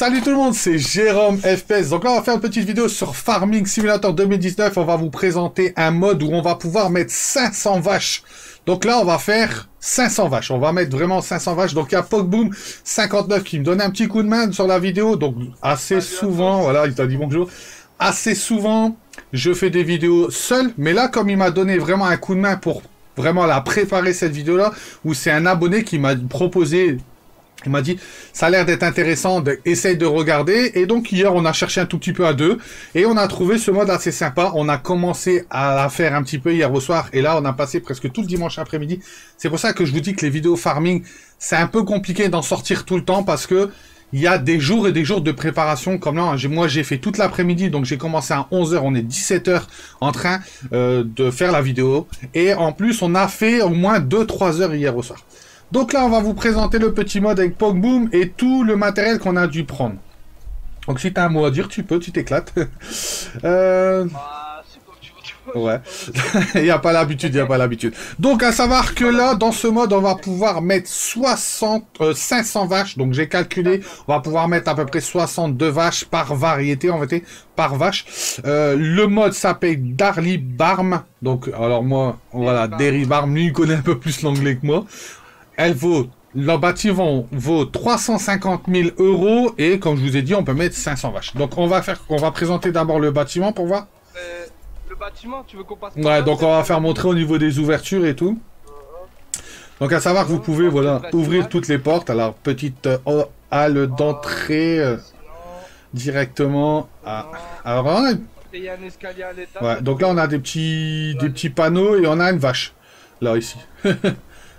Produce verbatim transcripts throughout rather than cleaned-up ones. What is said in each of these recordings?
Salut tout le monde, c'est Jérôme F P S. Donc là, on va faire une petite vidéo sur Farming Simulator deux mille dix-neuf. On va vous présenter un mode où on va pouvoir mettre cinq cents vaches. Donc là, on va faire cinq cents vaches. On va mettre vraiment cinq cents vaches. Donc il y a Pogboom cinquante-neuf qui me donne un petit coup de main sur la vidéo. Donc assez souvent, voilà, il t'a dit bonjour. Assez souvent, je fais des vidéos seul. Mais là, comme il m'a donné vraiment un coup de main pour vraiment la préparer, cette vidéo-là, où c'est un abonné qui m'a proposé... Il m'a dit, ça a l'air d'être intéressant, de, essaye de regarder. Et donc hier, on a cherché un tout petit peu à deux. Et on a trouvé ce mode assez sympa. On a commencé à la faire un petit peu hier au soir. Et là, on a passé presque tout le dimanche après-midi. C'est pour ça que je vous dis que les vidéos farming, c'est un peu compliqué d'en sortir tout le temps. Parce que il y a des jours et des jours de préparation. Comme là, moi, j'ai fait toute l'après-midi. Donc j'ai commencé à onze heures. On est dix-sept heures en train euh, de faire la vidéo. Et en plus, on a fait au moins deux trois heures hier au soir. Donc là, on va vous présenter le petit mode avec Pogboom et tout le matériel qu'on a dû prendre. Donc si t'as un mot à dire, tu peux, tu t'éclates. euh... Bah, c'est comme tu veux. Ouais, il n'y a pas l'habitude, il n'y a pas l'habitude. Donc à savoir que là, dans ce mode, on va pouvoir mettre soixante, euh, cinq cents vaches. Donc j'ai calculé, on va pouvoir mettre à peu près soixante-deux vaches par variété, en fait, par vache. Euh, le mode s'appelle Dairy Barn. Donc alors moi, voilà, Dairy Barn, lui, il connaît un peu plus l'anglais que moi. Elle vaut, le bâtiment vaut trois cent cinquante mille euros et comme je vous ai dit, on peut mettre cinq cents vaches. Donc on va faire, on va présenter d'abord le bâtiment pour voir. Euh, le bâtiment, tu veux qu'on passe? Ouais, donc on va faire montrer au niveau des ouvertures et tout. Donc à savoir que vous pouvez, voilà, ouvrir toutes les portes. Alors petite euh, halle d'entrée euh, directement. À... Alors on a... ouais, donc là on a des petits, des petits panneaux et on a une vache là ici.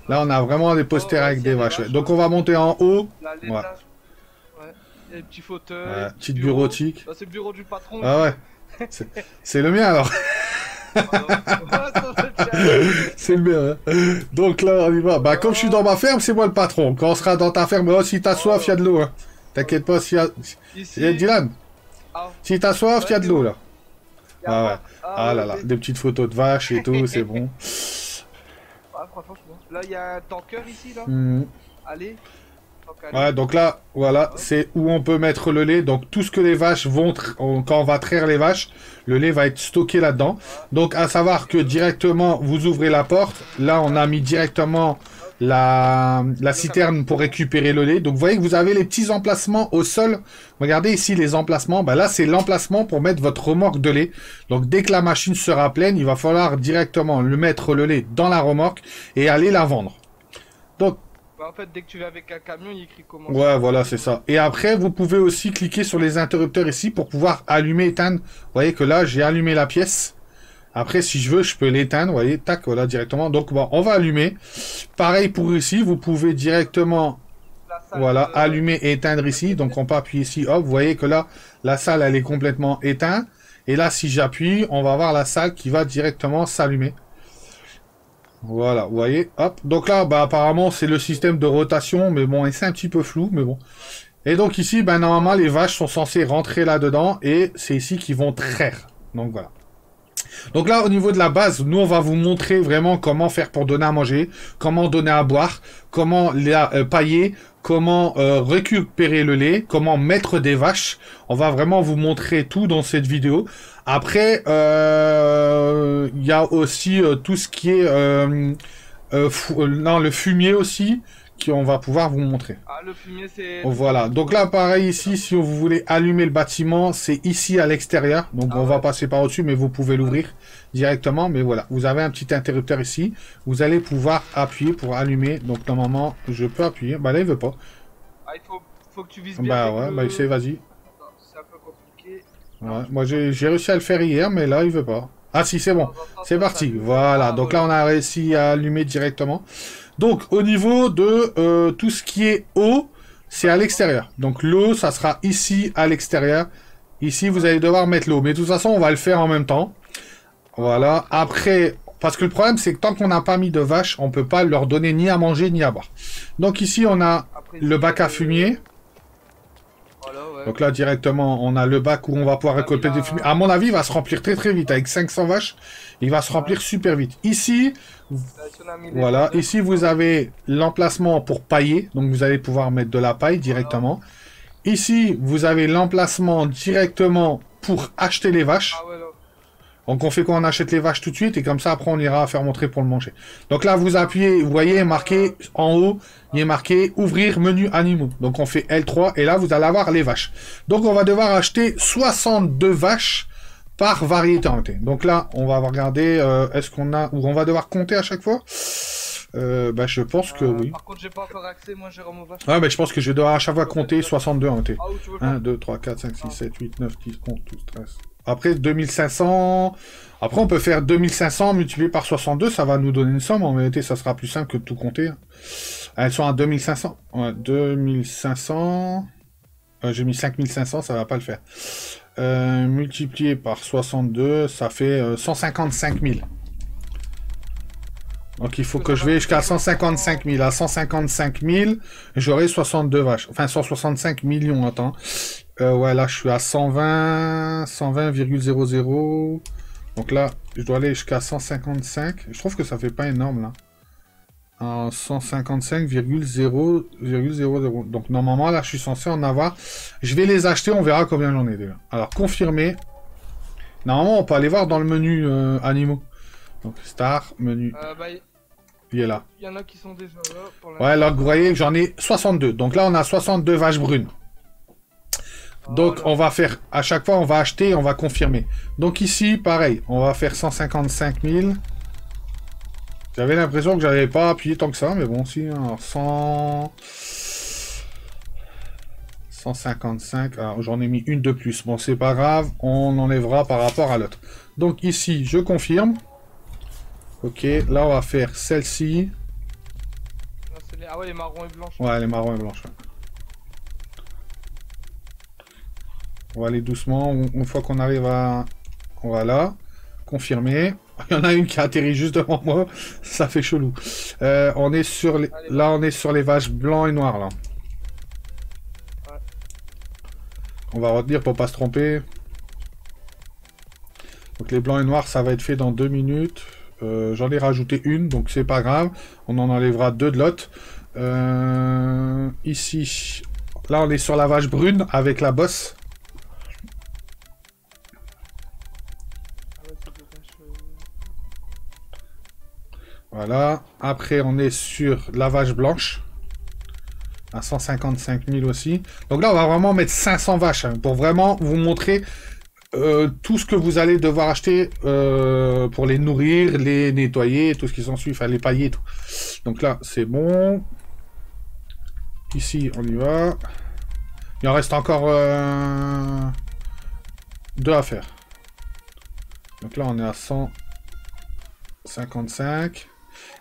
Là, on a vraiment des posters oh, avec des vaches. vaches. Ouais. Donc, on va monter en haut. Là, ouais. Ouais. Il y a des petits fauteuils. Ouais. Petite bureau. bureautique. C'est le bureau du patron. Ah ouais. C'est le mien alors. C'est le mien. Hein. Donc là, on y va. Bah, comme oh. je suis dans ma ferme, c'est moi le patron. Quand on sera dans ta ferme, oh, si t'as soif, il y a de l'eau. Hein. T'inquiète pas, s'il y a. Ici... Et Dylan. Ah. Si t'as soif, il ouais, y a de l'eau là. Ah ouais. Ah, ah là là. Des petites photos de vaches et tout, c'est bon. Là, il y a un tanker ici, là. Mmh. Allez. Donc, ouais, donc là, voilà, c'est où on peut mettre le lait. Donc, tout ce que les vaches vont... On, quand on va traire les vaches, le lait va être stocké là-dedans. Ouais. Donc, à savoir que directement, vous ouvrez la porte. Là, on a mis directement la, la citerne pour récupérer le lait. Donc, vous voyez que vous avez les petits emplacements au sol. Regardez ici les emplacements. Bah, là, c'est l'emplacement pour mettre votre remorque de lait. Donc, dès que la machine sera pleine, il va falloir directement le mettre le lait dans la remorque et aller la vendre. Donc, en fait, dès que tu vas avec un camion, il écrit comment. Ouais, voilà, c'est ça. Et après, vous pouvez aussi cliquer sur les interrupteurs ici pour pouvoir allumer, éteindre. Vous voyez que là, j'ai allumé la pièce. Après, si je veux, je peux l'éteindre. Vous voyez, tac, voilà, directement. Donc, bon, on va allumer. Pareil pour ici, vous pouvez directement, voilà, de... allumer et éteindre ici. Donc, on peut appuyer ici. Hop, vous voyez que là, la salle, elle est complètement éteinte. Et là, si j'appuie, on va voir la salle qui va directement s'allumer. Voilà, vous voyez, hop. Donc là, bah, apparemment, c'est le système de rotation, mais bon, et c'est un petit peu flou, mais bon. Et donc ici, bah, normalement, les vaches sont censées rentrer là-dedans, et c'est ici qu'ils vont traire. Donc voilà. Donc là, au niveau de la base, nous, on va vous montrer vraiment comment faire pour donner à manger, comment donner à boire, comment la, euh, pailler, comment euh, récupérer le lait, comment mettre des vaches. On va vraiment vous montrer tout dans cette vidéo. Après, euh, y a aussi euh, tout ce qui est euh, euh, fou, euh, non, le fumier aussi, qu'on va pouvoir vous montrer. Ah, le fumier, c'est... Voilà. Donc là, pareil, ici, si vous voulez allumer le bâtiment, c'est ici à l'extérieur. Donc, ah, on ouais. va passer par au-dessus, mais vous pouvez l'ouvrir ouais. directement. Mais voilà, vous avez un petit interrupteur ici. Vous allez pouvoir appuyer pour allumer. Donc, normalement, je peux appuyer. Bah là, il veut pas. Ah, il faut, faut que tu vises bien. Bah ouais, le... bah il sait, vas-y. C'est un peu compliqué. Ouais. Moi, j'ai réussi à le faire hier, mais là, il veut pas. Ah si, c'est bon, c'est parti, voilà, donc là on a réussi à allumer directement. Donc au niveau de euh, tout ce qui est eau, c'est à l'extérieur, donc l'eau ça sera ici à l'extérieur, ici vous allez devoir mettre l'eau, mais de toute façon on va le faire en même temps, voilà, après, parce que le problème c'est que tant qu'on n'a pas mis de vaches, on peut pas leur donner ni à manger ni à boire. Donc ici on a le bac à fumier. Donc là, directement, on a le bac où on va pouvoir récolter des fumiers. À mon avis, il va se remplir très très vite. Avec cinq cents vaches, il va se remplir super vite. Ici, voilà, ici vous avez l'emplacement pour pailler. Donc vous allez pouvoir mettre de la paille directement. Ici, vous avez l'emplacement directement pour acheter les vaches. Ah ouais, donc on fait quoi? On achète les vaches tout de suite et comme ça, après, on ira faire montrer pour le manger. Donc là, vous appuyez, vous voyez, marqué en haut, il est marqué « Ouvrir menu animaux ». Donc on fait L trois et là, vous allez avoir les vaches. Donc on va devoir acheter soixante-deux vaches par variété. Donc là, on va regarder, euh, est-ce qu'on a... ou on va devoir compter à chaque fois. Euh, bah, je pense que euh, oui. Par contre, j'ai pas encore accès, moi, Jérôme, au vache. Ah, mais je pense que je dois à chaque fois compter soixante-deux. Hein, ah, un, deux, trois, quatre, cinq, six, sept, huit, neuf, dix, onze, douze, treize. Après, deux mille cinq cents... Après, on peut faire deux mille cinq cents multiplié par soixante-deux, ça va nous donner une somme. En réalité, ça sera plus simple que de tout compter. Elles sont à deux mille cinq cents. Ouais, deux mille cinq cents... Euh, j'ai mis cinq mille cinq cents, ça va pas le faire. Euh, multiplié par soixante-deux, ça fait euh, cent cinquante-cinq mille. Donc il faut que je vais jusqu'à cent cinquante-cinq mille. À cent cinquante-cinq mille, j'aurai soixante-deux vaches. Enfin, cent soixante-cinq millions, attends. Euh, ouais, là, je suis à cent vingt virgule zéro zéro. Donc là, je dois aller jusqu'à cent cinquante-cinq. Je trouve que ça fait pas énorme, là. En cent cinquante-cinq virgule zéro zéro zéro. Donc normalement, là, je suis censé en avoir. Je vais les acheter, on verra combien j'en ai déjà. Alors, confirmer. Normalement, on peut aller voir dans le menu euh, animaux. Donc, star, menu. Euh, bah, il est là. Il y en a qui sont déjà là. Pour la... Ouais, là, vous voyez, j'en ai soixante-deux. Donc là, on a soixante-deux vaches brunes. Oh, donc, voilà. On va faire, à chaque fois, on va acheter et on va confirmer. Donc ici, pareil, on va faire cent cinquante-cinq mille. J'avais l'impression que j'avais pas appuyé tant que ça, mais bon, si. Alors, cent... cent cinquante-cinq. Alors, j'en ai mis une de plus. Bon, c'est pas grave, on enlèvera par rapport à l'autre. Donc ici, je confirme. Ok, là on va faire celle-ci. Les... Ah ouais, les marrons et blanches. Ouais, les marrons et blanches. Ouais. On va aller doucement. Une fois qu'on arrive à... Voilà. Confirmer. Il y en a une qui atterrit juste devant moi. Ça fait chelou. Euh, on est sur les... Allez, là, on est sur les vaches blancs et noirs, là. Ouais. On va retenir pour pas se tromper. Donc les blancs et noirs, ça va être fait dans deux minutes. Euh, j'en ai rajouté une, donc c'est pas grave. On en enlèvera deux de l'autre. Euh, ici, là on est sur la vache brune avec la bosse. Voilà. Après on est sur la vache blanche. À cent cinquante-cinq mille aussi. Donc là on va vraiment mettre cinq cents vaches hein, pour vraiment vous montrer... Euh, tout ce que vous allez devoir acheter euh, pour les nourrir, les nettoyer, tout ce qui s'ensuit, enfin les pailler et tout. Donc là, c'est bon. Ici, on y va. Il en reste encore euh, deux à faire. Donc là, on est à cent cinquante-cinq.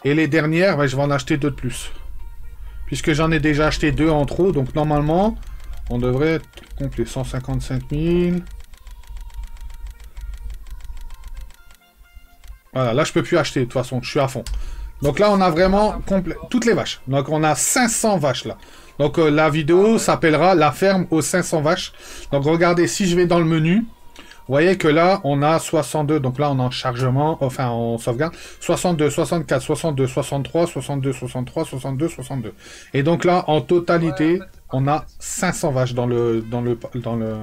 Et les dernières, bah, je vais en acheter deux de plus. Puisque j'en ai déjà acheté deux en trop, donc normalement, on devrait être complet. cent cinquante-cinq mille... Voilà, là, je peux plus acheter, de toute façon, je suis à fond. Donc là, on a vraiment complet toutes les vaches. Donc, on a cinq cents vaches, là. Donc, euh, la vidéo s'appellera « La ferme aux cinq cents vaches ». Donc, regardez, si je vais dans le menu, vous voyez que là, on a soixante-deux. Donc là, on est en chargement, enfin, en sauvegarde. soixante-deux, soixante-quatre, soixante-deux, soixante-trois, soixante-deux, soixante-trois, soixante-deux, soixante-deux. Et donc là, en totalité, on a cinq cents vaches dans le... Dans le, dans le...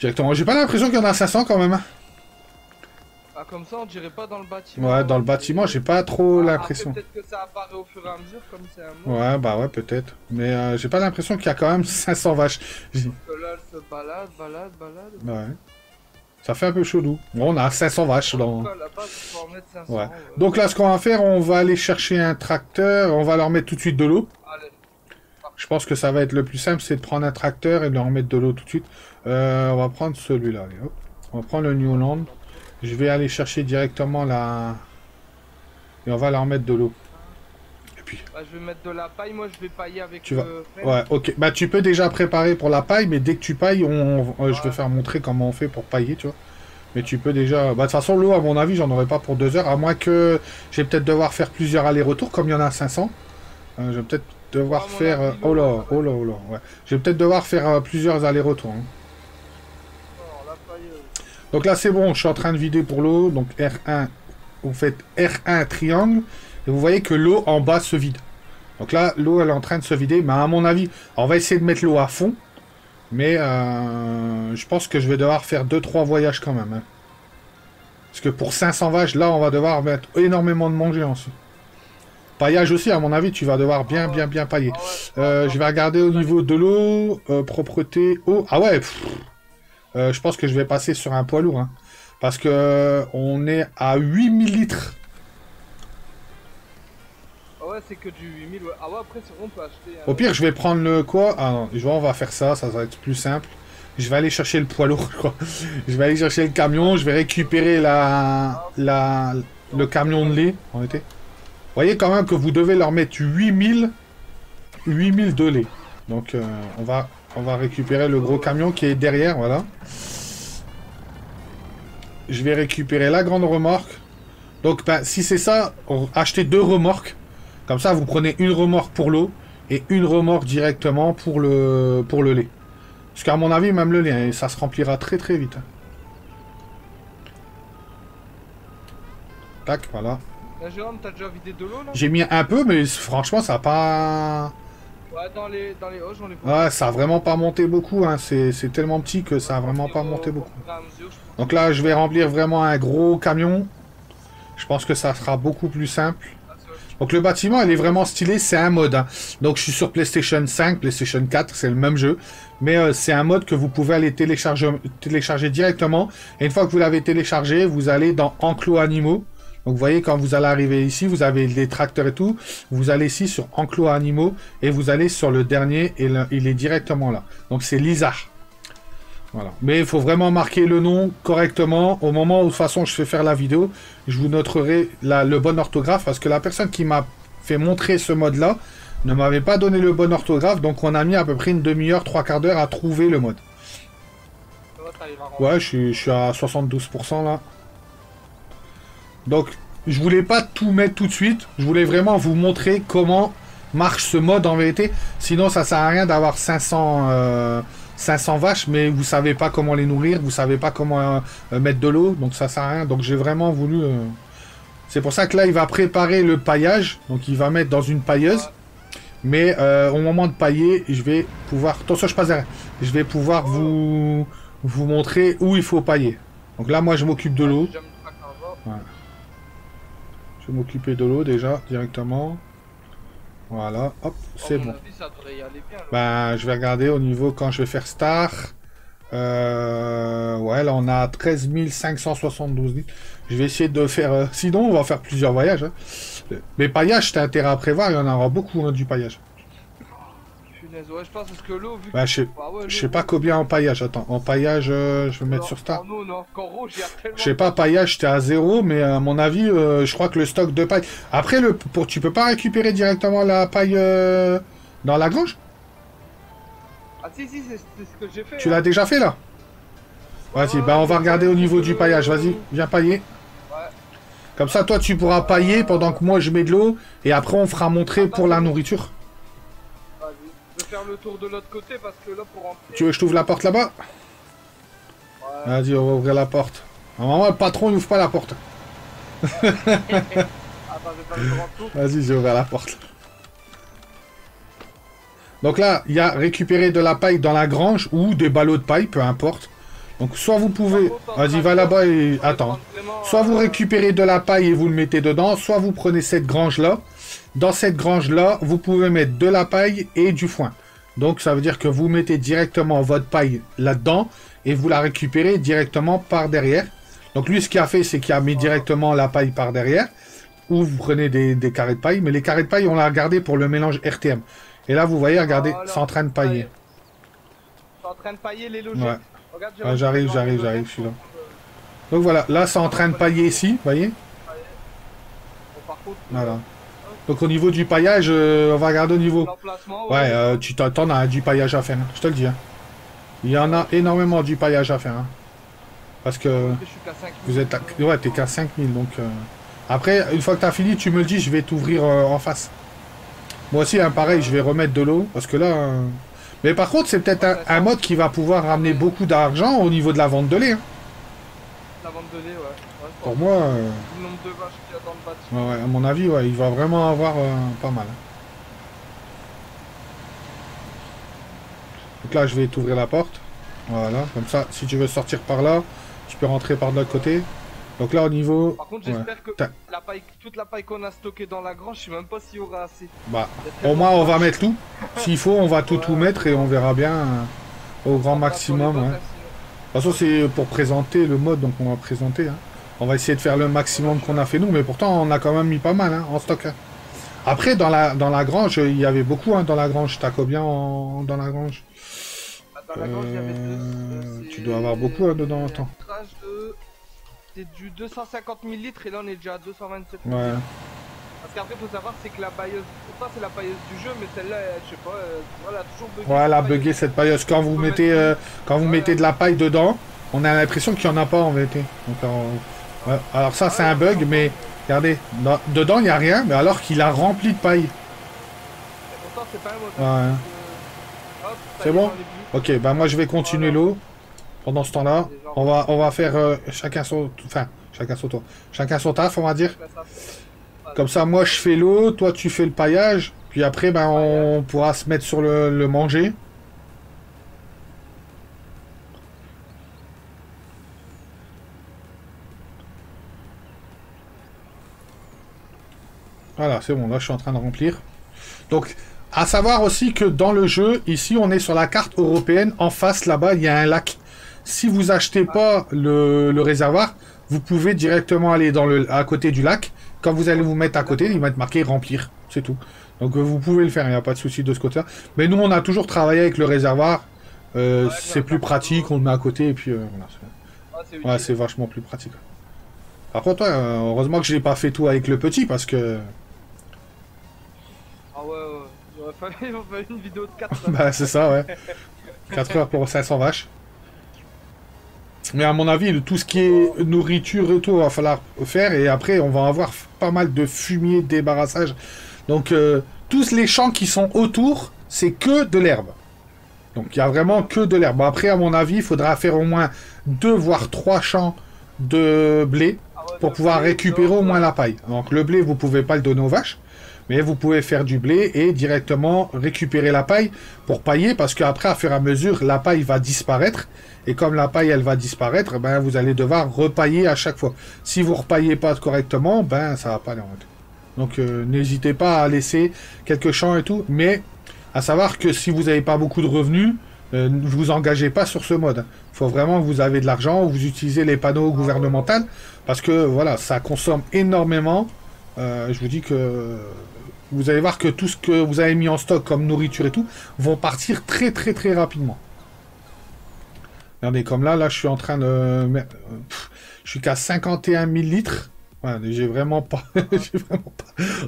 Directement. J'ai pas l'impression qu'il y en a cinq cents, quand même. Ah, comme ça, on dirait pas dans le bâtiment. Ouais, dans le bâtiment, j'ai pas trop ah, l'impression. Peut-être que ça apparaît au fur et à mesure, comme c'est un mot. Ouais, bah ouais, peut-être. Mais euh, j'ai pas l'impression qu'il y a quand même cinq cents vaches. Parce que là, elle se balade, balade, balade. Ouais. Ça fait un peu chelou. Bon, on a cinq cents vaches dans... Là cinq cents, ouais. Ouais. Donc là, ce qu'on va faire, on va aller chercher un tracteur. On va leur mettre tout de suite de l'eau. Je pense que ça va être le plus simple, c'est de prendre un tracteur et de leur mettre de l'eau tout de suite. Euh, on va prendre celui-là. On va prendre le New Holland. Je vais aller chercher directement la... Et on va leur mettre de l'eau. Et puis... Bah, je vais mettre de la paille, moi je vais pailler avec... Tu vas... euh, ouais, ok. Bah tu peux déjà préparer pour la paille, mais dès que tu pailles, on... ouais. Je vais faire montrer comment on fait pour pailler, tu vois. Mais tu peux déjà... Bah de toute façon, l'eau, à mon avis, j'en aurai pas pour deux heures, à moins que... Je vais peut-être devoir faire plusieurs allers-retours, comme il y en a cinq cents. Euh, je vais peut-être devoir ah, faire... Avis, oh là, oh là, oh là, ouais. Je vais peut-être devoir faire euh, plusieurs allers-retours, hein. Donc là, c'est bon, je suis en train de vider pour l'eau. Donc R un, vous faites R un triangle. Et vous voyez que l'eau en bas se vide. Donc là, l'eau, elle est en train de se vider. Mais à mon avis, on va essayer de mettre l'eau à fond. Mais euh, je pense que je vais devoir faire deux trois voyages quand même. Hein. Parce que pour cinq cents vaches, là, on va devoir mettre énormément de manger ensuite. Paillage aussi, à mon avis, tu vas devoir bien, bien, bien pailler. Euh, je vais regarder au niveau de l'eau, euh, propreté, eau. Ah ouais, euh, je pense que je vais passer sur un poids lourd. Hein, parce que euh, on est à huit mille litres. Ouais, c'est que du huit mille, ouais. Ah ouais, après c'est bon, on peut acheter... Un... Au pire, je vais prendre le quoi? Ah non, je vois, on va faire ça, ça va être plus simple. Je vais aller chercher le poids lourd, quoi. Je vais aller chercher le camion, je vais récupérer la... la... le camion de lait, en été. Voyez quand même que vous devez leur mettre huit mille de lait. Donc, euh, on va... on va récupérer le gros camion qui est derrière, voilà. Je vais récupérer la grande remorque. Donc, ben, si c'est ça, achetez deux remorques. Comme ça, vous prenez une remorque pour l'eau et une remorque directement pour le, pour le lait. Parce qu'à mon avis, même le lait, ça se remplira très très vite. Tac, voilà. Là, Jérôme, t'as déjà vidé de l'eau, là ? J'ai mis un peu, mais franchement, ça n'a pas... Ouais, dans les, dans les hoches, on les prend. Ouais, ça n'a vraiment pas monté beaucoup. Hein. C'est tellement petit que ça n'a vraiment pas monté beaucoup. Donc là, je vais remplir vraiment un gros camion. Je pense que ça sera beaucoup plus simple. Donc le bâtiment, il est vraiment stylé, c'est un mode. Hein. Donc je suis sur PlayStation cinq, PlayStation quatre, c'est le même jeu. Mais euh, c'est un mode que vous pouvez aller télécharger, télécharger directement. Et une fois que vous l'avez téléchargé, vous allez dans Enclos Animaux. Donc vous voyez, quand vous allez arriver ici, vous avez les tracteurs et tout. Vous allez ici sur Enclos Animaux et vous allez sur le dernier et le, il est directement là. Donc c'est Lizard. Voilà. Mais il faut vraiment marquer le nom correctement. Au moment où, de toute façon, je fais faire la vidéo, je vous noterai la, le bon orthographe. Parce que la personne qui m'a fait montrer ce mode-là ne m'avait pas donné le bon orthographe. Donc, on a mis à peu près une demi-heure, trois quarts d'heure à trouver le mode. Ouais, je suis, je suis à soixante-douze pour cent là. Donc, je voulais pas tout mettre tout de suite. Je voulais vraiment vous montrer comment marche ce mode en vérité. Sinon, ça sert à rien d'avoir cinq cents... Euh... cinq cents vaches, mais vous savez pas comment les nourrir, vous savez pas comment euh, mettre de l'eau, donc ça sert à rien. Donc j'ai vraiment voulu... Euh... C'est pour ça que là, il va préparer le paillage, donc il va mettre dans une pailleuse, mais euh, au moment de pailler, je vais pouvoir... Attention, je passe derrière. Je vais pouvoir vous vous montrer où il faut pailler. Donc là, moi, je m'occupe de l'eau. Voilà. Je vais m'occuper de l'eau, déjà, directement. Voilà, hop, c'est bon. Ben, je vais regarder au niveau quand je vais faire Star. Euh, ouais, là, on a treize mille cinq cent soixante-douze litres. Je vais essayer de faire... Euh, sinon, on va faire plusieurs voyages. Hein. Mais paillage, t'as intérêt à prévoir. Il y en aura beaucoup, hein, du paillage. Ouais, je pense parce que l'eau... Vu ben, je sais, ah ouais, je sais pas combien en paillage. Attends, en paillage, euh, je vais mettre non, sur Star. Non, non, rouge, je sais pas, paillage, j'étais à zéro, mais à mon avis, euh, je crois que le stock de paille... Après, le, pour, tu peux pas récupérer directement la paille euh, dans la grange? Ah si, si, c'est ce que j'ai fait. Tu hein. l'as déjà fait, là? Vas-y, ouais, bah on va regarder au niveau du paillage. Vas-y, viens pailler. Ouais. Comme ça, toi, tu pourras pailler pendant que moi, je mets de l'eau. Et après, on fera montrer Attends, pour la nourriture. Faire le tour de l'autre côté parce que là pour rentrer... Tu veux que je t'ouvre la porte là-bas? Ouais. Vas-y, on va ouvrir la porte. Normalement, le patron n'ouvre pas la porte. Attends, j'ai pas le grand tour. Vas-y, j'ai ouvert la porte. Donc là, il y a récupérer de la paille dans la grange ou des ballots de paille, peu importe. Donc soit vous pouvez... Vas-y, va là-bas et attends. Soit vous récupérez de la paille et vous le mettez dedans, soit vous prenez cette grange-là. Dans cette grange-là, vous pouvez mettre de la paille et du foin. Donc ça veut dire que vous mettez directement votre paille là-dedans et vous la récupérez directement par derrière. Donc lui, ce qu'il a fait, c'est qu'il a mis directement la paille par derrière. Ou vous prenez des, des carrés de paille. Mais les carrés de paille, on l'a gardé pour le mélange R T M. Et là, vous voyez, regardez, oh, c'est en train de pailler. C'est en train de pailler les logiques. Ouais. Ah, j'arrive, j'arrive, j'arrive, je suis là. Donc voilà, là c'est en train de pailler ici, vous voyez. Voilà. Donc au niveau du paillage, euh, on va regarder au niveau... Ouais, euh, tu t'attends à du paillage à faire, hein. Je te le dis. Hein. Il y en a énormément du paillage à faire. Hein. Parce que vous êtes à... Ouais, t'es qu'à cinq mille, donc... Euh... Après, une fois que t'as fini, tu me le dis, je vais t'ouvrir euh, en face. Moi aussi, hein, pareil, je vais remettre de l'eau, parce que là... Euh... Mais par contre, c'est peut-être un, un mode qui va pouvoir ramener beaucoup d'argent au niveau de la vente de lait. Hein. La vente de lait, ouais. ouais Pour moi... Euh... Le nombre de vaches qui attendent pas dessus. Ouais, à mon avis, ouais, il va vraiment avoir euh, pas mal. Hein. Donc là, je vais t'ouvrir la porte. Voilà, comme ça, si tu veux sortir par là, tu peux rentrer par de l'autre côté. Donc là, au niveau... Par contre, j'espère ouais. que la paille, toute la paille qu'on a stockée dans la grange, je sais même pas s'il y aura assez. Bah, au moins, on va mettre tout. S'il faut, on va tout, ouais. tout mettre et on verra bien euh, au grand maximum. Hein. De toute façon, c'est pour présenter le mode, donc on va présenter. Hein. On va essayer de faire le maximum qu'on a fait nous, mais pourtant, on a quand même mis pas mal hein, en stock. Hein. Après, dans la, dans la grange, il y avait beaucoup hein, dans la grange. T'as combien en, dans la grange? Dans la grange, il y avait deux, euh, tu dois avoir beaucoup hein, dedans. Attends. C'est du deux cent cinquante mille litres et là on est déjà à deux cent vingt-sept mille. Ouais. Parce qu'après faut savoir c'est que la pailleuse, pourtant c'est la pailleuse du jeu, mais celle-là, je sais pas, elle a toujours bugué. Ouais, elle a bugué cette pailleuse. Quand vous mettez, euh, quand vous ouais. mettez de la paille dedans, on a l'impression qu'il n'y en a pas en vérité. Donc, on... ouais. Alors ça c'est ouais, un bug, mais regardez, dans... dedans il n'y a rien, mais alors qu'il a rempli de paille. Et pourtant c'est pas un mot. Ouais. C'est bon. Ok, bah moi je vais continuer l'eau. Pendant ce temps-là, on va on va faire euh, chacun son, enfin chacun son tour, chacun son taf, on va dire. Comme ça, moi je fais l'eau, toi tu fais le paillage, puis après ben on pourra se mettre sur le, le manger. Voilà, c'est bon. Là, je suis en train de remplir. Donc. À savoir aussi que dans le jeu, ici, on est sur la carte européenne. En face, là-bas, il y a un lac. Si vous achetez pas le, le réservoir, vous pouvez directement aller dans le, à côté du lac. Quand vous allez vous mettre à côté, il va être marqué « Remplir ». C'est tout. Donc, vous pouvez le faire. Il n'y a pas de souci de ce côté-là. Mais nous, on a toujours travaillé avec le réservoir. Euh, c'est plus pratique. On le met à côté et puis... Euh, voilà, ouais, c'est vachement plus pratique. Par contre, ouais, heureusement que je n'ai pas fait tout avec le petit parce que... Ah ouais, ouais. Il va falloir une vidéo de quatre heures. Bah c'est ça ouais. quatre heures pour cinq cents vaches. Mais à mon avis, tout ce qui est nourriture et tout, va falloir faire. Et après, on va avoir pas mal de fumier, débarrassage. Donc euh, tous les champs qui sont autour, c'est que de l'herbe. Donc il n'y a vraiment que de l'herbe. Après, à mon avis, il faudra faire au moins deux voire trois champs de blé pour pouvoir récupérer au moins la paille. Donc le blé, vous pouvez pas le donner aux vaches. Mais vous pouvez faire du blé et directement récupérer la paille pour pailler. Parce qu'après, à fur et à mesure, la paille va disparaître. Et comme la paille, elle va disparaître, ben, vous allez devoir repailler à chaque fois. Si vous ne repaillez pas correctement, ben, ça ne va pas aller en route. Donc, euh, n'hésitez pas à laisser quelques champs et tout. Mais à savoir que si vous n'avez pas beaucoup de revenus, euh, ne vous engagez pas sur ce mode. Il faut vraiment que vous avez de l'argent, vous utilisez les panneaux gouvernementaux. Parce que voilà, ça consomme énormément. Euh, je vous dis que... Vous allez voir que tout ce que vous avez mis en stock comme nourriture et tout vont partir très très très rapidement. Regardez, comme là, là je suis en train de... Pff, je suis qu'à cinquante et un mille litres. Ouais, j'ai vraiment pas... j'ai vraiment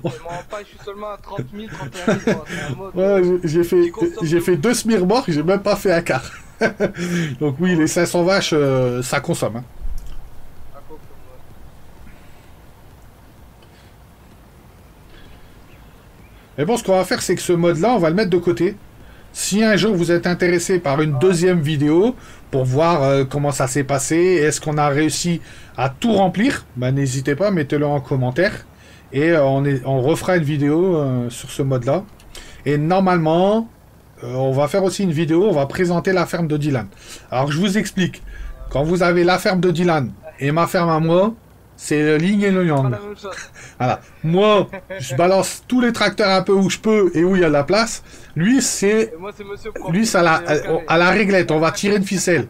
pas... je suis seulement à trente mille, trente et un mille. Ouais, j'ai fait, j'ai fait deux smirborgs, j'ai même pas fait un quart. Donc oui, les cinq cents vaches, euh, ça consomme. Hein. Mais bon, ce qu'on va faire, c'est que ce mode-là, on va le mettre de côté. Si un jour, vous êtes intéressé par une deuxième vidéo pour voir euh, comment ça s'est passé, est-ce qu'on a réussi à tout remplir, ben, n'hésitez pas, mettez-le en commentaire. Et euh, on, est, on refera une vidéo euh, sur ce mode-là. Et normalement, euh, on va faire aussi une vidéo, on va présenter la ferme de Dylan. Alors, je vous explique. Quand vous avez la ferme de Dylan et ma ferme à moi... C'est le yin et le yang. Voilà. Moi, je balance tous les tracteurs un peu où je peux et où il y a de la place. Lui, c'est... Lui, ça la... à la réglette. On va tirer une ficelle.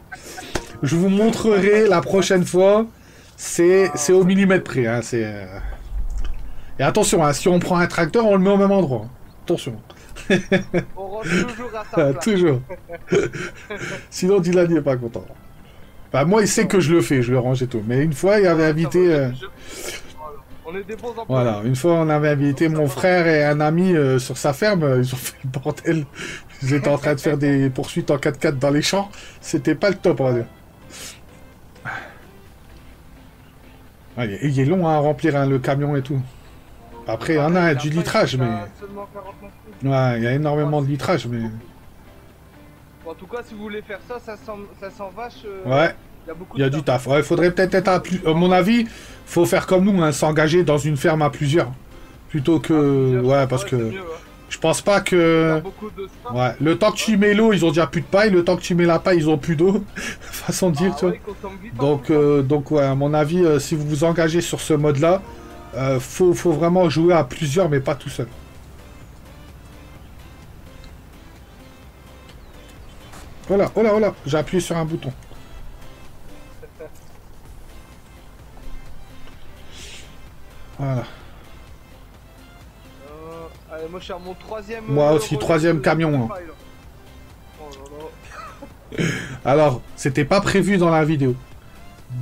Je vous montrerai la prochaine fois. C'est au millimètre près. Hein. Et attention, hein, si on prend un tracteur, on le met au même endroit. Attention. On rentre toujours à sa place. Toujours. Sinon, Dylan n'est pas content. Bah moi il sait que je le fais, je le range et tout. Mais une fois il avait invité... Euh... Voilà, une fois on avait invité mon frère et un ami euh, sur sa ferme, ils ont fait le bordel. Ils étaient en train de faire des poursuites en quatre quatre dans les champs. C'était pas le top, on va dire. Ah, il, est, il est long hein, à remplir hein, le camion et tout. Après il y en a du litrage mais... Ouais, il y a énormément de litrage mais... En tout cas, si vous voulez faire ça, cinq cents vaches, euh, ouais. Il y a beaucoup de... Il y a taf. du taf. Il ouais, faudrait peut-être être à plus... À mon avis, faut faire comme nous, hein, s'engager dans une ferme à plusieurs. Plutôt que... À plusieurs, ouais, parce ouais, que... Mieux, ouais. Je pense pas que... De ouais. Le temps que tu mets l'eau, ils ont déjà plus de paille. Le temps que tu mets la paille, ils ont plus d'eau. Façon de dire, ah, tu ouais, vois. Donc, euh, donc, ouais, à mon avis, euh, si vous vous engagez sur ce mode-là, euh, faut, faut vraiment jouer à plusieurs, mais pas tout seul. Oh là, oh là, oh là, j'ai appuyé sur un bouton. Voilà. Moi, je suis à mon troisième... Moi aussi, troisième camion. Hein. Oh, alors, c'était pas prévu dans la vidéo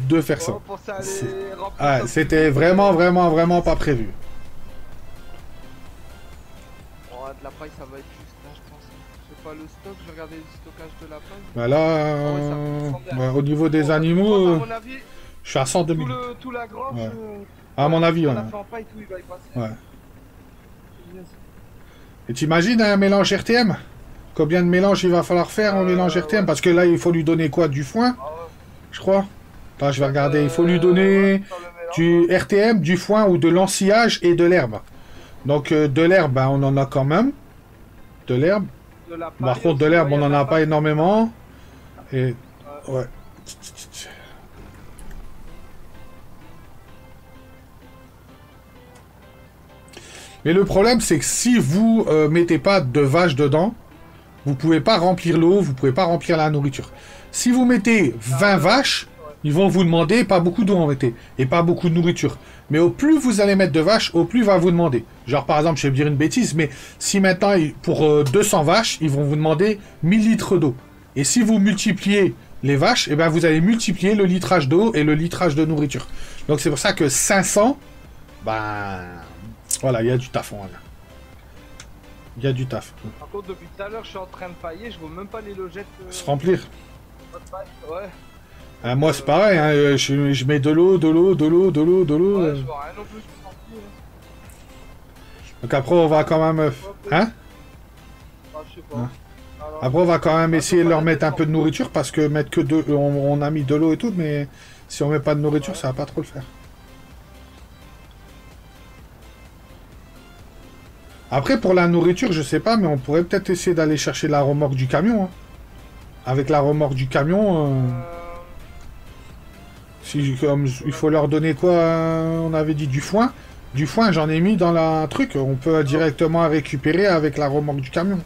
de faire ça. Ouais, c'était vraiment, vraiment, vraiment pas prévu. Oh, de la paille, ça va être juste là, je pense. Je sais pas le stock, je regardais le stockage de la paille. Bah là, euh... oh, ouais, ouais, au niveau des oh, animaux, euh... avis, je suis à cent deux mille. Tout, le, tout la grange, ouais. euh... À mon avis, on a fait en paille, tout, il va y passer. Ouais. Et t'imagines un mélange R T M? Combien de mélange il va falloir faire en euh, mélange R T M? Parce que là, il faut lui donner quoi? Du foin? Ah ouais. Je crois. Attends, je vais regarder. Il faut lui donner euh, du R T M, du foin ou de l'ensilage et de l'herbe. Donc, euh, de l'herbe, bah, on en a quand même. De l'herbe. Par contre, de l'herbe, on n'en a pas énormément. Et... ouais. Mais le problème, c'est que si vous euh, mettez pas de vaches dedans, vous pouvez pas remplir l'eau, vous pouvez pas remplir la nourriture. Si vous mettez vingt vaches, ils vont vous demander pas beaucoup d'eau en réalité, et pas beaucoup de nourriture. Mais au plus vous allez mettre de vaches, au plus il va vous demander. Genre par exemple, je vais vous dire une bêtise, mais si maintenant, pour euh, deux cents vaches, ils vont vous demander mille litres d'eau. Et si vous multipliez les vaches, eh ben, vous allez multiplier le litrage d'eau et le litrage de nourriture. Donc c'est pour ça que cinq cents, ben... voilà, il y a du taf, voilà. Il y a du taf. Par contre, depuis tout à l'heure, je suis en train de pailler, je vois même pas les logettes... Euh... se remplir. Ouais. Ah, moi, c'est euh... pareil, hein, je, je mets de l'eau, de l'eau, de l'eau, de l'eau, de l'eau... Ouais, je vois rien non plus qui se remplit. Hein. Donc après, on va quand même... Hein ah, je sais pas. Hein. Alors, après, on va quand même essayer de leur mettre un peu de nourriture, parce que mettre que de... On, on a mis de l'eau et tout, mais si on met pas de nourriture, ouais, ça va pas trop le faire. Après, pour la nourriture, je sais pas, mais on pourrait peut-être essayer d'aller chercher la remorque du camion. Hein. Avec la remorque du camion... Euh... Euh... Si, comme, il faut leur donner quoi? On avait dit du foin. Du foin, j'en ai mis dans la truc. On peut directement récupérer avec la remorque du camion.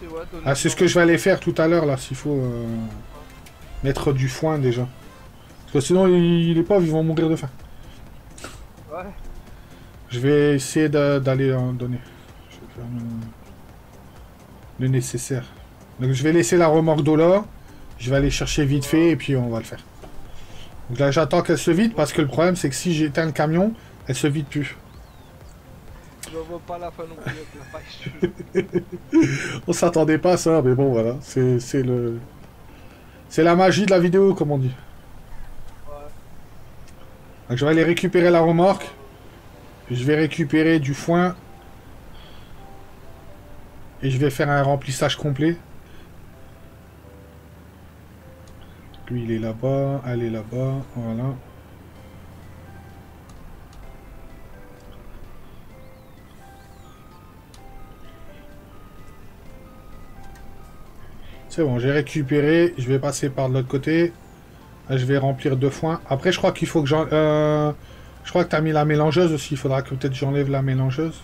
C'est ouais, ah, ce que je vais aller faire tout à l'heure, là, s'il faut... Euh... mettre du foin, déjà. Parce que sinon, les, les pauvres, ils vont mourir de faim. Ouais. Je vais essayer d'aller en donner. Je vais faire le... le nécessaire. Donc je vais laisser la remorque d'eau là. Je vais aller chercher vite fait et puis on va le faire. Donc là j'attends qu'elle se vide parce que le problème c'est que si j'éteins le camion, elle se vide plus. Je vois pas la fin non plus. On s'attendait pas à ça, mais bon voilà. C'est le... c'est la magie de la vidéo comme on dit. Donc je vais aller récupérer la remorque. Je vais récupérer du foin. Et je vais faire un remplissage complet. Lui, il est là-bas. Elle est là-bas. Voilà. C'est bon, j'ai récupéré. Je vais passer par de l'autre côté. Là, je vais remplir de foin. Après, je crois qu'il faut que j'en... Euh... Je crois que tu as mis la mélangeuse aussi, il faudra que peut-être j'enlève la mélangeuse.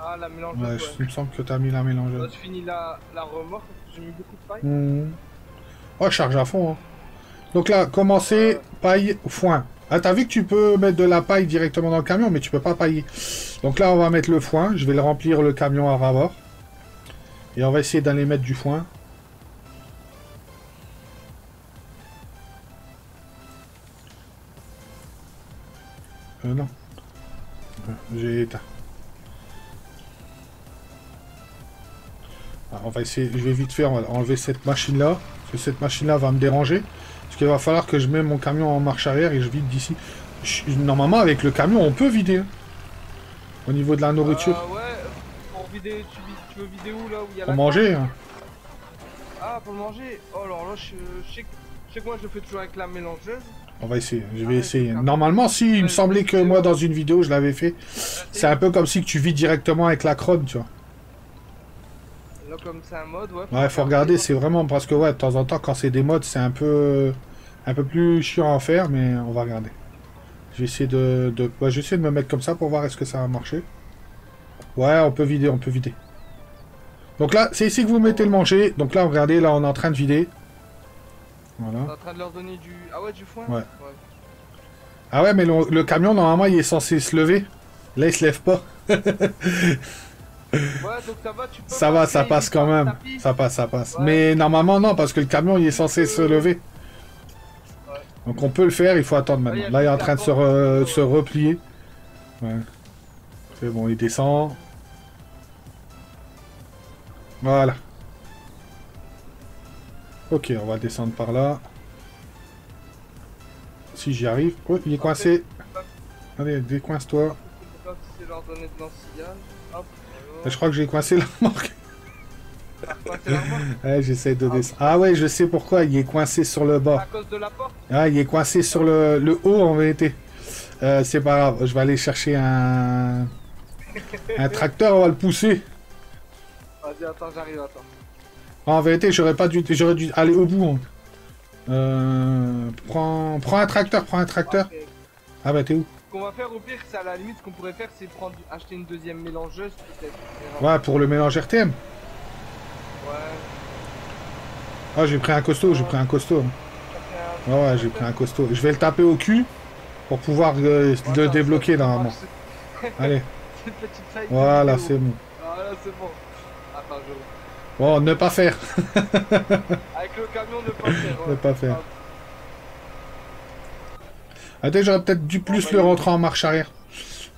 Ah, la mélangeuse, ouais, ouais. Il me semble que tu as mis la mélangeuse. Là, je finis la, la remorque, j'ai mis beaucoup de paille. Mmh. Oh, charge à fond. Hein. Donc là, commencer, euh... paille, foin. Ah, t'as vu que tu peux mettre de la paille directement dans le camion, mais tu peux pas pailler. Donc là, on va mettre le foin, je vais le remplir le camion à ravor. Et on va essayer d'aller mettre du foin. Euh, non, j'ai éteint. Alors, on va essayer, je vais vite faire, on va enlever cette machine là, parce que cette machine là va me déranger, parce qu'il va falloir que je mette mon camion en marche arrière et je vide d'ici. Normalement avec le camion on peut vider, hein, au niveau de la nourriture. Euh, ouais, pour vider, tu, tu veux vider où là où il y a pour la manger. Hein. Ah pour manger. Oh alors là je, je, sais, je sais que moi je le fais toujours avec la mélangeuse. On va essayer, je vais essayer. Normalement, si, il me semblait que moi, dans une vidéo, je l'avais fait. C'est un peu comme si tu vis directement avec la Krone, tu vois. Là, comme c'est un mode, ouais. Ouais, faut regarder, c'est vraiment... Parce que, ouais, de temps en temps, quand c'est des modes, c'est un peu... Un peu plus chiant à faire, mais on va regarder. Je vais essayer de... de... Ouais, je vais essayer de me mettre comme ça pour voir est-ce que ça va marcher. Ouais, on peut vider, on peut vider. Donc là, c'est ici que vous mettez le manger. Donc là, regardez, là, on est en train de vider. Voilà. On est en train de leur donner du... Ah ouais, du foin. Ouais. Ouais. Ah ouais, mais le, le camion, normalement, il est censé se lever. Là, il se lève pas. Ouais, donc ça va, tu peux... Ça va, ça passe quand même. Ça passe, ça passe. Ouais. Mais normalement, non, parce que le camion, il est censé se lever. Ouais. Donc on peut le faire, il faut attendre maintenant. Ouais, là, il est en train de se, re... se replier. Ouais. C'est bon, il descend. Voilà. Ok, on va descendre par là. Si j'y arrive. Oh, il est coincé. Allez, décoince-toi. Je crois que j'ai coincé la remorque. Ouais, j'essaie de descendre. Ah ouais, je sais pourquoi. Il est coincé sur le bord. À cause de la porte. Ah, il est coincé sur le, le haut en vérité. Euh, C'est pas grave. Je vais aller chercher un, un tracteur. On va le pousser. Vas-y, attends, j'arrive, attends. En vérité, j'aurais pas dû, j'aurais dû aller au bout. Hein. Euh, prends, prends un tracteur, prends un tracteur. Okay. Ah bah t'es où? Ce qu'on va faire au pire, c'est à la limite, ce qu'on pourrait faire, c'est prendre, acheter une deuxième mélangeuse peut-être. Ouais, pour le mélange R T M. Ouais. Ah, j'ai pris un costaud, j'ai pris un costaud. Ouais, ouais, j'ai pris un costaud. Je vais le taper au cul pour pouvoir euh, ouais, le débloquer normalement. Allez. Voilà, c'est bon. Voilà, c'est bon. Attends, je... Bon, ne pas faire. Avec le camion, ne pas faire. Ouais. Ne pas faire. Ah, dès que j'aurais peut-être dû plus oh, le rentrer en marche arrière.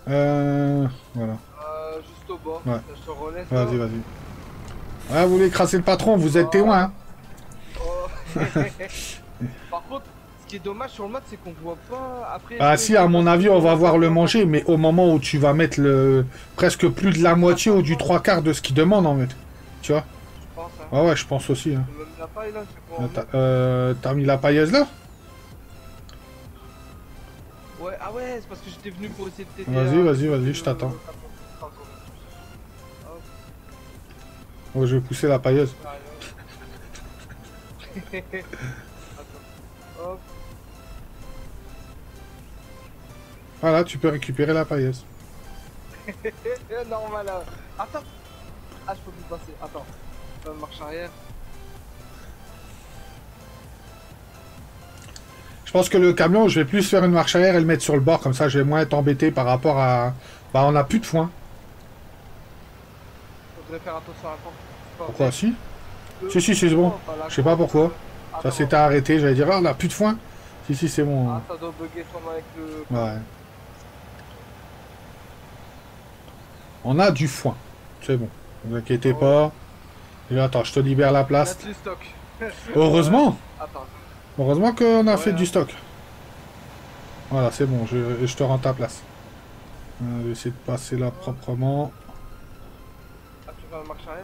Euh... Voilà. Euh, juste au bord. Ouais. Je te relaisse. Vas-y, vas-y. Ah, vous voulez crasser le patron, vous êtes témoin. Oh. Hein. Oh. Par contre, ce qui est dommage sur le mode, c'est qu'on voit pas... Après, ah si, à mon avis, on va voir le manger, mais au moment où tu vas mettre le... Presque plus de la moitié ou du trois quarts de ce qu'il demande, en fait. Tu vois? Ah ouais, je pense aussi. Hein. La paille, là, t'as euh, mis la pailleuse là? Ouais, ah ouais, c'est parce que j'étais venu pour essayer de t'aider. Vas-y, vas-y, vas-y, je t'attends. Oh, je vais pousser la pailleuse. Voilà, tu peux récupérer la pailleuse. Normal. Attends. Ah, je peux plus passer. Attends. Marche arrière. Je pense que le camion, je vais plus faire une marche arrière et le mettre sur le bord, comme ça je vais moins être embêté par rapport à... Bah on a plus de foin. Faudrait faire attention à la porte. Pourquoi si, euh, si Si si c'est bon. Je sais pas pourquoi. Attends, ça s'était arrêté, j'allais dire, ah, on n'a plus de foin. Si si c'est bon. Ah ça doit bugger sûrement avec le... Ouais. On a du foin. C'est bon. Ne vous inquiétez ouais. pas. Et là, attends, je te libère la place. Du stock. Heureusement attends. Heureusement qu'on a ouais, fait hein. du stock. Voilà, c'est bon, je, je te rends ta place. Euh, je vais essayer de passer là ouais. proprement. Ah, tu vas marcher arrière ?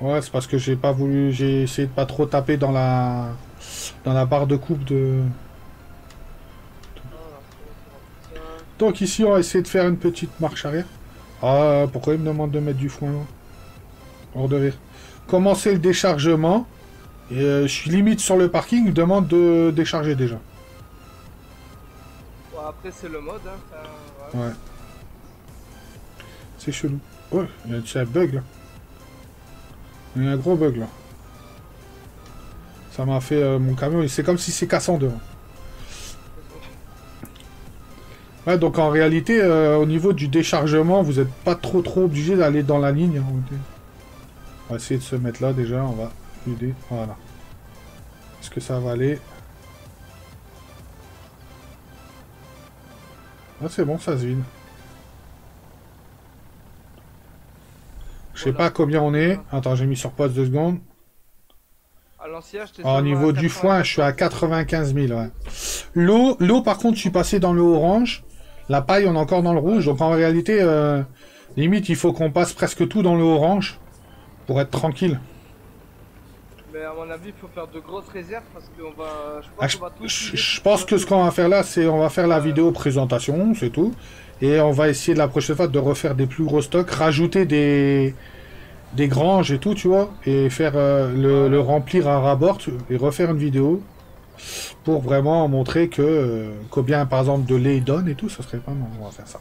Ouais, c'est parce que j'ai pas voulu... J'ai essayé de pas trop taper dans la... Dans la barre de coupe de... Donc ici, on va essayer de faire une petite marche arrière. Ah, pourquoi il me demande de mettre du foin là ? Hors de rire. Commencer le déchargement. Et euh, je suis limite sur le parking, il demande de décharger déjà. Ouais, après c'est le mode. Hein, ça... Ouais. ouais. C'est chelou. Oh, il y a déjà un bug là. Il y a un gros bug là. Ça m'a fait euh, mon camion. C'est comme si c'est cassé en deux. Ouais, donc en réalité, euh, au niveau du déchargement, vous n'êtes pas trop trop obligé d'aller dans la ligne. Hein, on va essayer de se mettre là déjà, on va aider. Voilà. Est-ce que ça va aller? Ah c'est bon, ça se vide. Je sais voilà. pas combien on est. Attends, j'ai mis sur pause deux secondes. Alors, si là, je Alors, au niveau du foin, je suis à quatre-vingt-quinze mille. Ouais. L'eau, l'eau par contre, je suis passé dans le orange. La paille, on est encore dans le rouge. Donc en réalité, euh, limite, il faut qu'on passe presque tout dans le orange. Pour être tranquille. Mais Mais à mon avis, il faut faire de grosses réserves parce qu'on va... Je pense, ah, je, va tout je, je pense que ce qu'on va faire là, c'est on va faire la euh... vidéo présentation, c'est tout. Et on va essayer de la prochaine fois de refaire des plus gros stocks, rajouter des... des granges et tout, tu vois, et faire euh, le, le remplir à ras-bord et refaire une vidéo pour vraiment montrer que euh, combien par exemple de lait il donne et tout, ça serait pas mal. On va faire ça.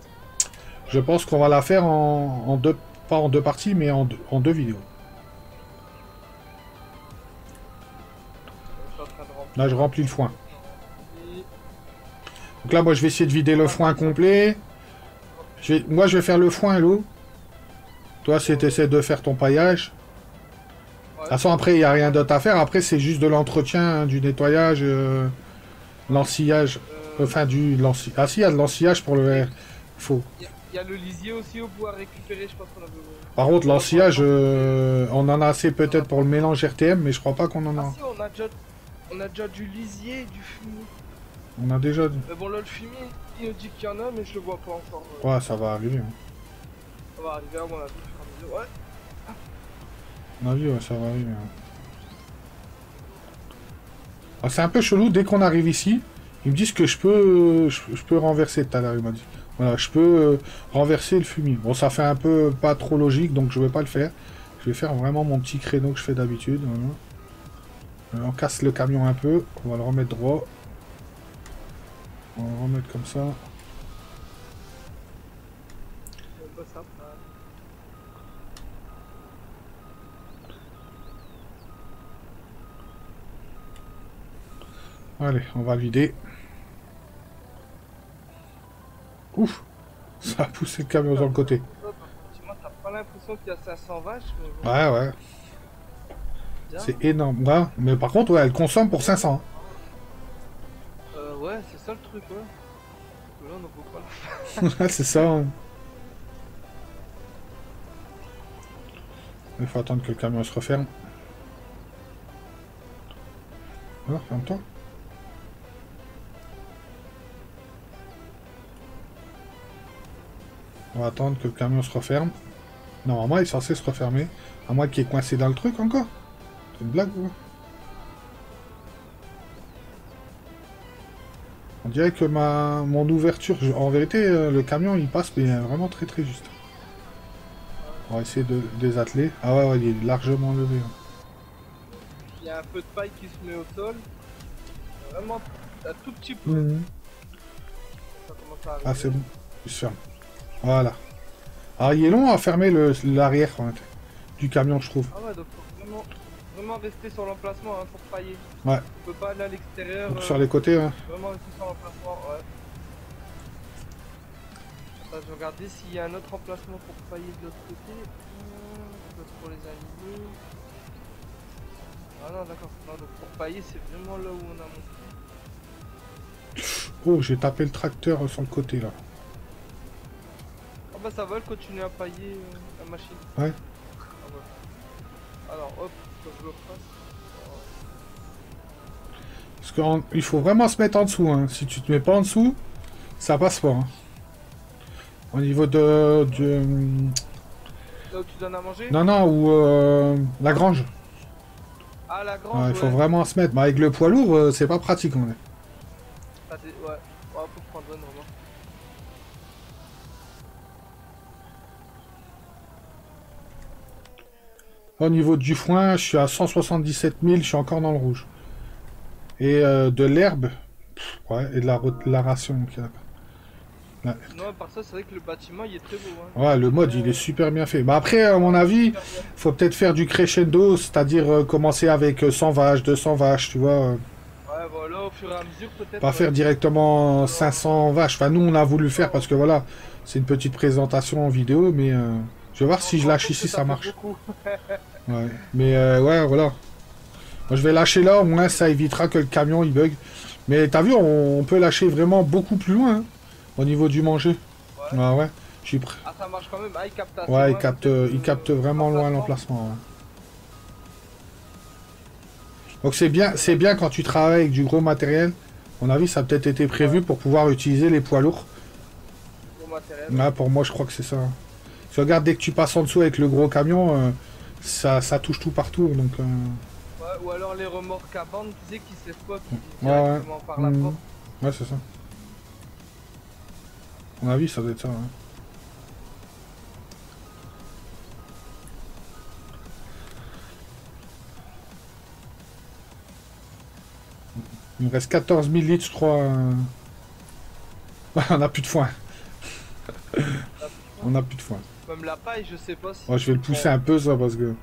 Je pense qu'on va la faire en, en deux, pas en deux parties, mais en deux, en deux vidéos. Là, je remplis le foin. Donc là, moi, je vais essayer de vider le foin complet. Je vais, moi, je vais faire le foin et l'eau. Toi, c'est t'essaies de faire ton paillage. De toute façon, après, il n'y a rien d'autre à faire. Après, c'est juste de l'entretien, hein, du nettoyage, euh, l'ensillage. Euh... Enfin, du l'ensillage. Ah, si, il y a de l'ensillage pour le... Faux. Il y, y a le lisier aussi au bout à récupérer, je pense qu'on a besoin. Par contre, l'ensillage, euh, on en a assez peut-être pour le mélange R T M, mais je crois pas qu'on en a. Ah, si, on a déjà, on a déjà du lisier et du fumier. On a déjà du... Mais bon, là, le fumier, il nous dit qu'il y en a, mais je le vois pas encore. Euh... Ouais, ça va arriver. Hein. Ça va arriver, on a vu, on a vu, ouais. On a vu, ouais, ça va arriver. Hein. C'est un peu chelou, dès qu'on arrive ici, ils me disent que je peux, je, je peux renverser tout à l'heure, ils m'ont dit. Voilà, je peux renverser le fumier. Bon, ça fait un peu pas trop logique, donc je vais pas le faire. Je vais faire vraiment mon petit créneau que je fais d'habitude. Voilà. On casse le camion un peu, on va le remettre droit. On va le remettre comme ça. Allez, on va vider. Ouf, ça a poussé le camion sur le côté. T'as pas l'impression qu'il y a cinq cents vaches, mais... Ouais, ouais. C'est énorme. Ouais. Mais par contre, ouais, elle consomme pour cinq cents. Euh, ouais, c'est ça le truc, ouais. Là, on ne peut pas. C'est ça. Hein. Il faut attendre que le camion se referme. Ah, ferme-toi. On va attendre que le camion se referme. Normalement, il est censé se refermer. À moins qu'il est coincé dans le truc encore. C'est une blague ou quoi ? On dirait que ma mon ouverture... En vérité, le camion, il passe, mais il est vraiment très très juste. On va essayer de désatteler. Ah ouais, ouais, il est largement levé. Il y a un peu de paille qui se met au sol. Vraiment, un tout petit peu. Mmh. Ça commence à arriver. Ah, c'est bon. Il se ferme. Voilà. Alors il est long à fermer l'arrière du camion, je trouve. Ah ouais, donc faut vraiment, vraiment rester sur l'emplacement, hein, pour pailler. Ouais. On peut pas aller à l'extérieur. Euh, sur les côtés, ouais. Vraiment rester sur l'emplacement, ouais. Attends, je vais regarder s'il y a un autre emplacement pour pailler de l'autre côté. Pour les aligner. Ah non, d'accord. Donc pour pailler, c'est vraiment là où on a monté. Oh, j'ai tapé le tracteur sur le côté, là. Bah ça va, elle continue à pailler euh, la machine. Ouais. Ah, alors hop, faut que je le fasse. Oh. Parce qu'il faut vraiment se mettre en dessous. Hein. Si tu te mets pas en dessous, ça passe pas. Hein. Au niveau de, de... Là où tu donnes à manger? Non, non, ou euh, la grange. Ah, la grange. Il ouais, faut ouais. vraiment se mettre. Bah, avec le poids lourd, euh, c'est pas pratique. On est. Ah, ouais, ouais, faut prendre bonne vraiment. Au niveau du foin, je suis à cent soixante-dix-sept mille, je suis encore dans le rouge. Et euh, de l'herbe, ouais, et de la, de la ration. Okay. Là. Non, par ça, c'est vrai que le bâtiment, il est très beau. Hein. Ouais, le mode, euh... il est super bien fait. Bah après, à mon avis, faut peut-être faire du crescendo, c'est-à-dire euh, commencer avec cent vaches, deux cents vaches, tu vois. Euh... Ouais, voilà, au fur et à mesure, peut-être. Pas ouais. faire directement ouais. cinq cents vaches. Enfin, nous, on a voulu faire parce que, voilà, c'est une petite présentation en vidéo, mais... Euh... Je vais voir on si je lâche ici, ça, ça marche. Ouais. Mais euh, ouais, voilà. Moi, je vais lâcher là, au moins ça évitera que le camion il bug. Mais t'as vu, on, on peut lâcher vraiment beaucoup plus loin, hein, au niveau du manger. Ouais, ah, ouais. Je suis prêt. Ah, ça marche quand même. Ah, il capte. Ouais, loin, il capte, euh, il capte vraiment loin l'emplacement. Ouais. Donc c'est bien, c'est bien quand tu travailles avec du gros matériel. À mon avis, ça a peut-être été prévu ouais. pour pouvoir utiliser les poids lourds. Le gros matériel. Là, pour moi, je crois que c'est ça. Tu regardes, dès que tu passes en dessous avec le gros camion, euh, ça, ça touche tout partout, donc... Euh... Ouais, ou alors les remorques à bande, tu sais, qui s'effondrent directement par la porte. Ouais, c'est ça. À mon avis, ça doit être ça. Hein. Il me reste quatorze mille litres, je crois. On n'a plus de foin. On n'a plus de foin. Même la paille, je sais pas si... Ouais, je vais le pousser un peu, ça, parce que...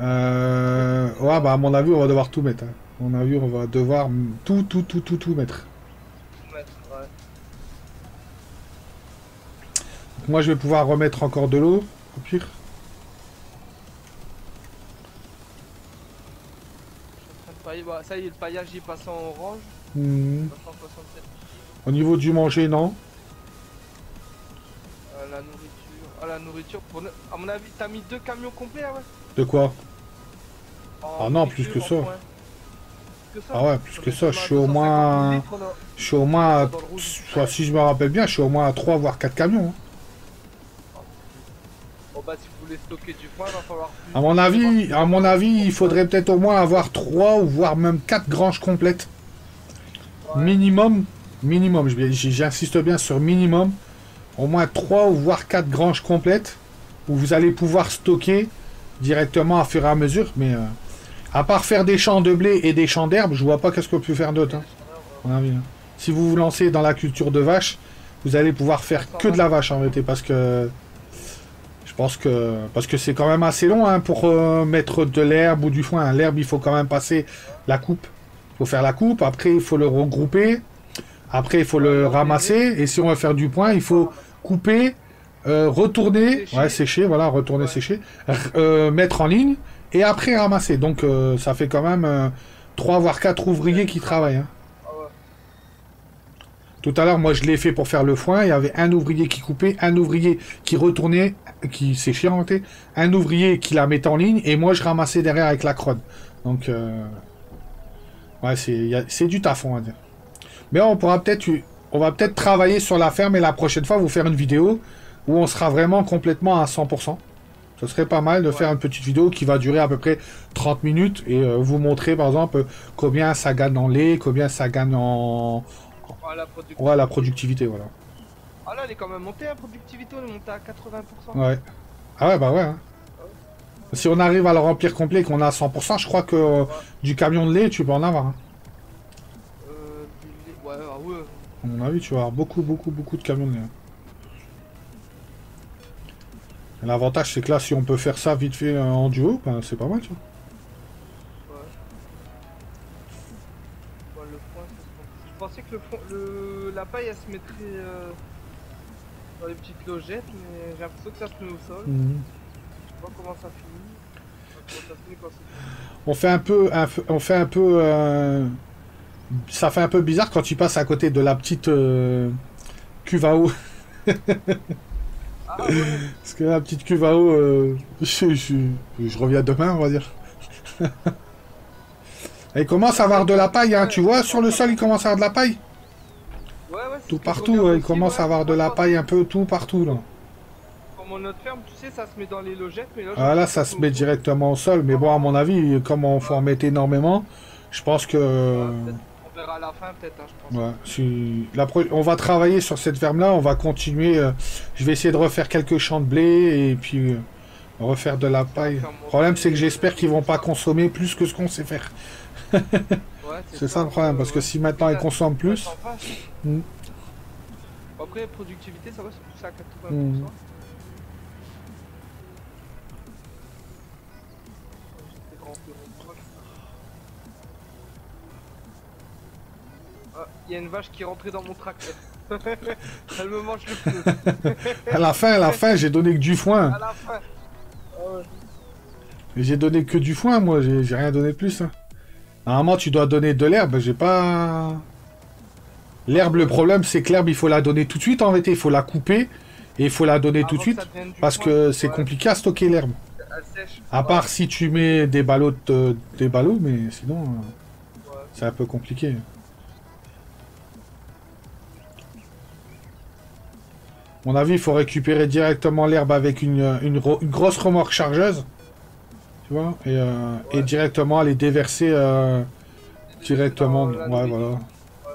Euh... Ouais, bah à mon avis, on va devoir tout mettre. Hein. À mon avis, on va devoir tout, tout, tout, tout, tout mettre. Tout mettre, ouais. Donc, moi, je vais pouvoir remettre encore de l'eau, au pire. Ça y est, le paillage il passe en orange. Mmh. Au niveau du manger, non. Euh, la nourriture. Ah, la nourriture. Pour... À mon avis, t'as mis deux camions complets, ouais. De quoi? Ah oh, oh, non, plus que ça. que ça. Ah ouais, plus que ça. Je suis au moins. Je suis au moins. Soit, si je me rappelle bien, je suis au moins à trois voire quatre camions. Hein. Bah, si vous voulez stocker du foin, il va falloir plus. À mon avis, à mon avis, il faudrait peut-être au moins avoir trois ou voire même quatre granges complètes. Ouais. Minimum, minimum, j'insiste bien sur minimum, au moins trois ou voire quatre granges complètes où vous allez pouvoir stocker directement à fur et à mesure. Mais euh, à part faire des champs de blé et des champs d'herbe, je vois pas qu'est-ce qu'on peut faire d'autre. Hein. À mon avis, hein. Si vous vous lancez dans la culture de vache, vous allez pouvoir faire que de la vache en réalité parce que. Je pense que parce que c'est quand même assez long hein, pour euh, mettre de l'herbe ou du foin. L'herbe, il faut quand même passer la coupe. Il faut faire la coupe. Après, il faut le regrouper. Après, il faut le ramasser. Et si on veut faire du foin, il faut couper, euh, retourner, sécher. Ouais, sécher, voilà, retourner, ouais. sécher, euh, mettre en ligne et après ramasser. Donc, euh, ça fait quand même euh, trois voire quatre ouvriers qui travaillent. Hein. Tout à l'heure, moi, je l'ai fait pour faire le foin. Il y avait un ouvrier qui coupait, un ouvrier qui retournait, qui séchait, un ouvrier qui la mettait en ligne, et moi, je ramassais derrière avec la Krone. Donc, euh... ouais, c'est du taf, on va dire. Mais on pourra peut-être, on va peut-être travailler sur la ferme, et la prochaine fois, vous faire une vidéo où on sera vraiment complètement à cent pour cent. Ce serait pas mal de ouais. faire une petite vidéo qui va durer à peu près trente minutes, et euh, vous montrer, par exemple, combien ça gagne en lait, combien ça gagne en... Ah, la productivité. Ouais, la productivité, voilà. Ah là, elle est quand même montée, la productivité, elle est montée à quatre-vingts pour cent. Ouais. Ah ouais, bah ouais. Hein. Ah ouais. Si on arrive à le remplir complet et qu'on a cent pour cent, je crois que euh, ouais. du camion de lait, tu peux en avoir. Hein. Euh, du lait, ouais, ah ouais. À mon avis, tu vas avoir beaucoup, beaucoup, beaucoup de camions de lait. Hein. L'avantage, c'est que là, si on peut faire ça vite fait euh, en duo, ben, c'est pas mal, tu vois. Je pensais que le fond, le, la paille elle se mettrait euh, dans les petites logettes, mais j'ai l'impression que ça se met au sol. Mmh. Je sais pas comment ça finit. Ça finit quand on fait un peu, un, on fait un peu, euh, ça fait un peu bizarre quand tu passes à côté de la petite euh, cuve à eau. Ah, ouais. Parce que la petite cuve à eau, euh, je, je, je reviens demain, on va dire. Il commence à avoir de la paille, hein. Tu vois, sur le sol, il commence à avoir de la paille. Ouais, ouais, tout partout, ouais, il commence ouais, à avoir de la paille un peu tout partout, là. Comme notre ferme, tu sais, ça se met dans les logettes, mais là... Ah là, ça se met directement au sol, mais bon, à mon avis, comme on faut en mettre énormément, je pense que... Ouais, on verra à la fin, peut-être, hein, je pense. Ouais, si... la pro... On va travailler sur cette ferme-là, on va continuer. Euh... Je vais essayer de refaire quelques champs de blé, et puis... Euh... refaire de la paille. Le problème, c'est que j'espère qu'ils vont pas consommer plus que ce qu'on sait faire. Ouais, c'est ça le problème, parce que si maintenant ils consomment plus... Mm. Après, productivité, ça va se pousser à quatre-vingts pour cent. Mm. Ah, il y a une vache qui est rentrée dans mon tracteur. Elle me mange le feu. À la fin, à la fin, j'ai donné que du foin. À la fin. Oh, ouais. J'ai donné que du foin, moi, j'ai rien donné de plus. Hein. Normalement, tu dois donner de l'herbe, j'ai pas... L'herbe, le problème, c'est que l'herbe, il faut la donner tout de suite, en fait, il faut la couper, et il faut la donner avant tout de suite, parce point, que c'est ouais. compliqué à stocker l'herbe. À ouais. part si tu mets des ballots, de... des ballots, mais sinon, ouais. c'est un peu compliqué. À mon avis, il faut récupérer directement l'herbe avec une, une, une grosse remorque chargeuse. Tu vois, et, euh, ouais. et directement les déverser euh, directement. Ouais, voilà. Ouais. Ah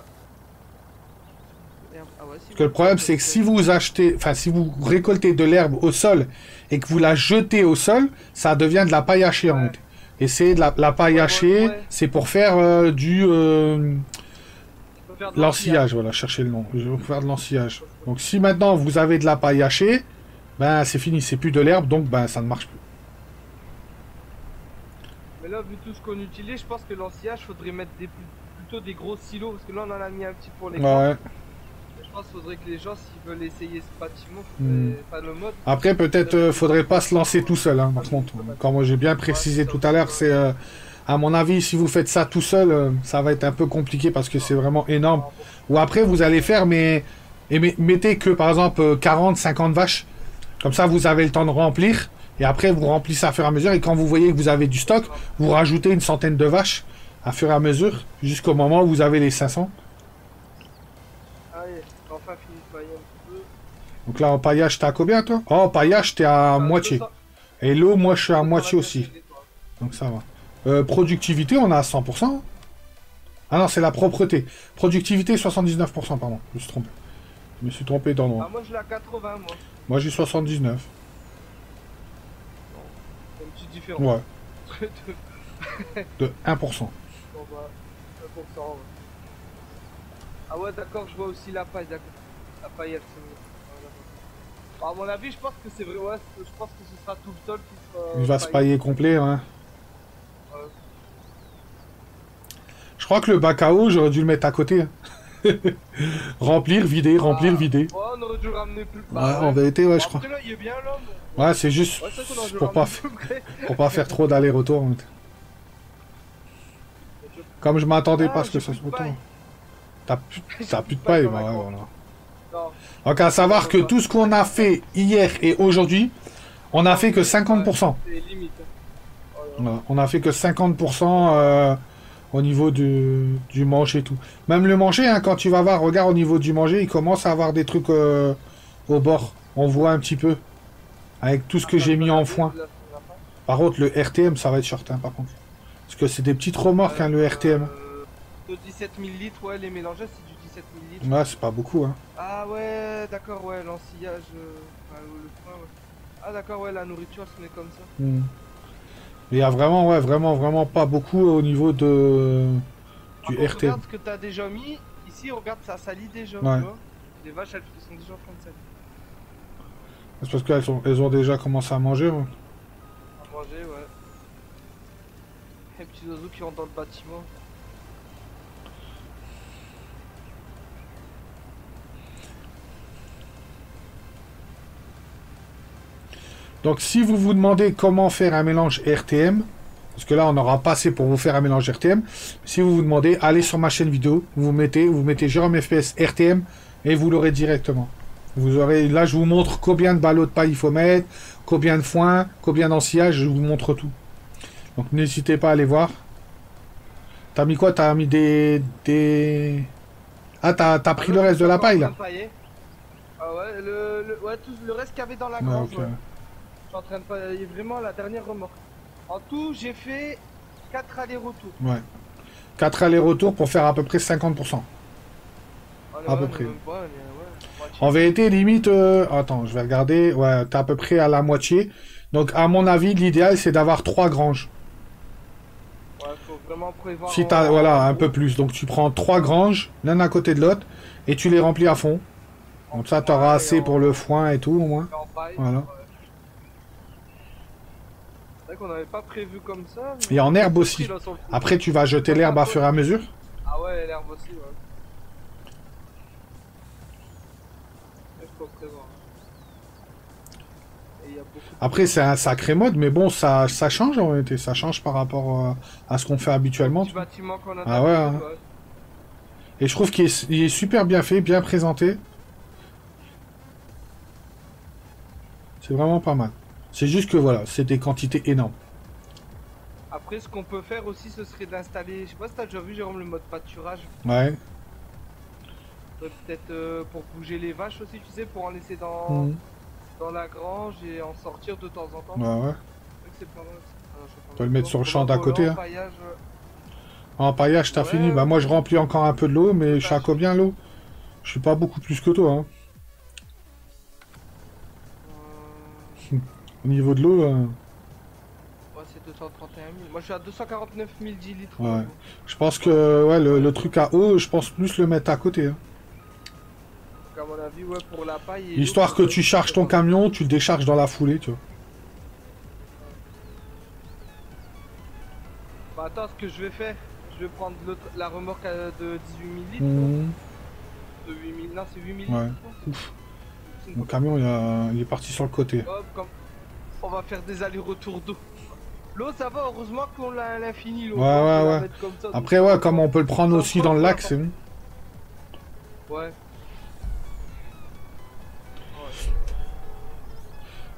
ouais, si Parce que le problème, c'est que si vous achetez, enfin, si vous récoltez de l'herbe au sol et que vous la jetez au sol, ça devient de la paille hachée. Ouais. Et c'est de la, la paille ouais, hachée, ouais, ouais. c'est pour faire euh, du. Euh, L'ensilage, voilà, cherchez le nom. Je vais vous faire de l'ensilage. Donc si maintenant vous avez de la paille hachée, ben c'est fini, c'est plus de l'herbe, donc ben ça ne marche plus. Mais là, vu tout ce qu'on utilise, je pense que l'ensilage, faudrait mettre des, plutôt des gros silos, parce que là on en a mis un petit pour les gars. Ouais. Je pense qu'il faudrait que les gens, s'ils veulent essayer ce bâtiment, hmm. pas le mode. Après, peut-être euh, faudrait pas se lancer tout seul, hein, par contre. Comme j'ai bien précisé tout à l'heure, c'est... Euh, à mon avis, si vous faites ça tout seul, ça va être un peu compliqué parce que c'est vraiment énorme. Ou après, vous allez faire, mais et mettez que, par exemple, quarante, cinquante vaches. Comme ça, vous avez le temps de remplir. Et après, vous remplissez à fur et à mesure. Et quand vous voyez que vous avez du stock, vous rajoutez une centaine de vaches à fur et à mesure, jusqu'au moment où vous avez les cinq cents. Allez, enfin, fini de pailler un peu. Donc là, en paillage, t'es à combien, toi? Oh, en paillage, t'es à, à moitié. Et l'eau, moi, je suis à moitié aussi. Donc ça va. Euh, productivité, on a à cent pour cent. Ah non, c'est la propreté. Productivité, soixante-dix-neuf pour cent, pardon. Je me suis trompé. Je me suis trompé dans le noir. Ah, moi, je l'ai à quatre-vingts, moi. Moi, j'ai soixante-dix-neuf. C'est une petite différence. Ouais. de... de un pour cent. Bon, bah, un pour cent, ouais. Ah ouais, d'accord, je vois aussi la paille, d'accord. La paille, elle se met. Bah, à mon avis, je pense que c'est vrai, ouais. Je pense que ce sera tout le sol qui sera... Il va se pailler complet, hein. Je crois que le bac à eau, j'aurais dû le mettre à côté. remplir, vider, remplir, ah, vider. Ouais, on aurait dû ramener plus bas. Ouais, en vérité, ouais, je crois. Là, il est bien, là, mais... Ouais, c'est juste ouais, pour, pas f... pour pas faire trop d'aller-retour. En fait. Comme je m'attendais ah, pas à ce que ça se passe. T'as plus, as plus de paille, bah, ouais, voilà. Non. Donc, à savoir que tout ce qu'on a fait hier et aujourd'hui, on a fait que cinquante pour cent. C'est limite. Voilà. On a fait que cinquante pour cent euh, au niveau du, du manger et tout. Même le manger, hein, quand tu vas voir, regarde au niveau du manger, il commence à avoir des trucs euh, au bord. On voit un petit peu. Avec tout ce que j'ai mis en foin. Par contre, le R T M, ça va être short, hein, par contre. Parce que c'est des petites remorques, hein, le R T M. De dix-sept mille litres, ouais, les mélanges, c'est du dix-sept mille litres. Ouais, c'est pas beaucoup, hein. Ah ouais, d'accord, ouais, l'ensillage, euh, le foin, ouais. Ah d'accord, ouais, la nourriture, se met comme ça. Hmm. Il y a vraiment, ouais, vraiment, vraiment pas beaucoup au niveau de du ah, R T. Regarde ce que t'as déjà mis. Ici, regarde, ça salit déjà. Ouais. Les vaches, elles sont déjà en train de salir. C'est parce qu'elles sont, elles ont déjà commencé à manger. Ouais. À manger, ouais. Les petits oiseaux qui rentrent dans le bâtiment. Donc si vous vous demandez comment faire un mélange R T M, parce que là on aura pas assez pour vous faire un mélange R T M, si vous vous demandez, allez sur ma chaîne vidéo, vous mettez, vous mettez Jérôme F P S R T M et vous l'aurez directement. Vous aurez, là je vous montre combien de ballots de paille il faut mettre, combien de foin, combien d'ensillage, je vous montre tout. Donc n'hésitez pas à aller voir. T'as mis quoi? T'as mis des... des... Ah t'as t'as pris le reste de la paille là? Ah ouais, le, le, ouais tout le reste qu'il y avait dans la grange. Ah, okay. Je suis en train de pailler vraiment la dernière remorque. En tout, j'ai fait quatre allers-retours. Ouais. quatre allers-retours pour faire à peu près cinquante pour cent. Allez, à ouais, peu près. Pas, ouais, en vérité, limite... Euh... Attends, je vais regarder. Ouais, t'es à peu près à la moitié. Donc, à mon avis, l'idéal, c'est d'avoir trois granges. Ouais, faut vraiment prévoir... Si t'as, en... voilà, un peu plus. Donc, tu prends trois granges, l'un à côté de l'autre, et tu les remplis à fond. Comme ça, t'auras ouais, assez en... pour le foin et tout, au moins. Paille, voilà. Ouais. On n'avait pas prévu comme ça. Et en herbe aussi. Là, après, tu vas jeter l'herbe à fur et à mesure. Ah ouais, l'herbe aussi, ouais. Et y a après, c'est un sacré mode, mais bon, ça, ça change en réalité. Ça change par rapport euh, à ce qu'on fait habituellement. Qu on a ah ouais, hein. ouais. Et je trouve qu'il est, il est super bien fait, bien présenté. C'est vraiment pas mal. C'est juste que voilà, c'est des quantités énormes. Après, ce qu'on peut faire aussi, ce serait d'installer... Je sais pas si t'as déjà vu, Jérôme, le mode pâturage. Ouais. Peut-être euh, pour bouger les vaches aussi, tu sais, pour en laisser dans, mmh. dans la grange et en sortir de temps en temps. Ouais, ouais. C'est pas mal. Tu dois le mettre sur le champ d'à côté. Hein. En paillage, t'as ouais, fini. Bah moi je remplis encore un peu de l'eau, mais je suis à combien l'eau? Je suis pas beaucoup plus que toi. Hein. Euh... Au niveau de l'eau... Euh... Ouais, c'est deux cent trente et un mille. Moi je suis à deux cent quarante-neuf mille dix litres. Ouais. Je pense que ouais, le, le truc à eau, je pense plus le mettre à côté. Hein. Donc, à mon avis, ouais, pour la paille... Histoire que tu charges ton camion, tu le décharges dans la foulée, tu vois. Bah attends, ce que je vais faire... Je vais prendre la remorque de dix-huit mille litres. Mmh. De huit mille, non, c'est huit mille ouais. litres. Ouf. Mon camion il, a... il est parti sur le côté. Hop, comme... On va faire des allers-retours d'eau. L'eau ça va, heureusement qu'on l'a à l'infini. Ouais, ouais, ouais. Comme ça, après, donc... ouais, comme on peut le prendre ça, aussi dans le lac, c'est bon. Ouais.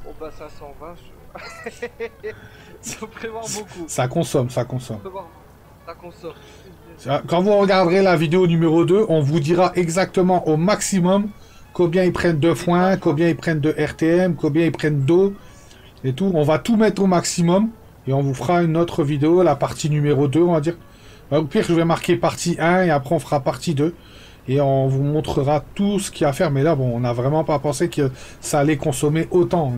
Bon bah ça cent vingt, je... ça prévoit beaucoup. Ça consomme, ça consomme. Ça consomme. Quand vous regarderez la vidéo numéro deux, on vous dira exactement au maximum combien ils prennent de foin, combien ils prennent de R T M, combien ils prennent d'eau et tout. On va tout mettre au maximum et on vous fera une autre vidéo, la partie numéro deux, on va dire. Au pire, je vais marquer partie un et après on fera partie deux et on vous montrera tout ce qu'il y a à faire. Mais là, bon, on n'a vraiment pas pensé que ça allait consommer autant.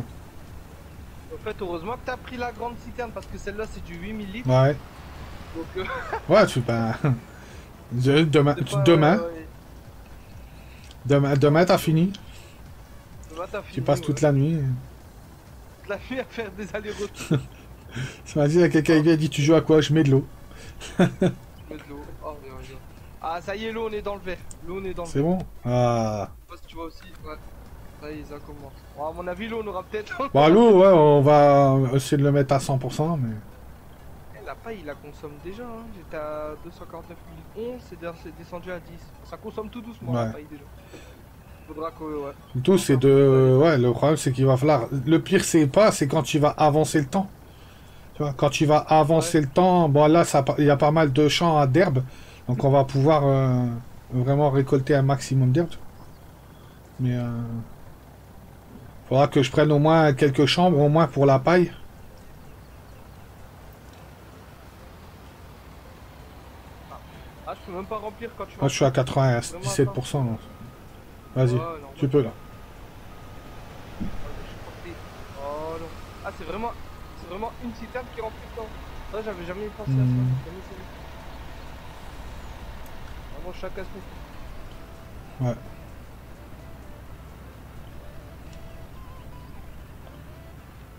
En fait, heureusement que tu as pris la grande citerne parce que celle-là, c'est du huit mille litres. Ouais. Donc, euh... ouais, tu pas. Demain, pas, demain, euh, ouais. demain, demain, t'as fini. Demain, t'as fini. Tu passes ouais. toute la nuit. Toute la nuit à faire des allers-retours. Tu m'as dit, là, quelqu'un vient et dit, tu joues à quoi? Je mets de l'eau. Je mets de l'eau. Oh, bien, bien. Ah, ça y est, l'eau, on est dans le vert. L'eau, on est dans le vert. C'est bon. Ah. Je sais pas si tu vois aussi. Ouais. Ça y est, ça commence. Bon, à mon avis, l'eau, on aura peut-être. Bah, l'eau, ouais, on va essayer de le mettre à cent pour cent, mais. La paille, il la consomme déjà. Hein. J'étais à deux cent quarante-neuf mille onze, c'est descendu à dix. Ça consomme tout doucement ouais. la paille déjà. Faudra que, ouais. Tout c'est de, ouais. Le problème c'est qu'il va falloir. Le pire c'est pas, c'est quand tu vas avancer le temps. Tu vois, quand tu vas avancer ouais. le temps, bon là ça, il y a pas mal de champs d'herbe, donc on va pouvoir euh, vraiment récolter un maximum d'herbe. Mais euh... faudra que je prenne au moins quelques chambres au moins pour la paille. Même pas remplir quand tu Moi je suis à quatre-vingt-dix-sept pour cent. Vas-y, oh, tu peux là. Oh, non. Ah c'est vraiment, c'est vraiment une citerne qui remplit le temps. Ça j'avais jamais pensé mmh. à ça. Vraiment chaque aspect. Ouais.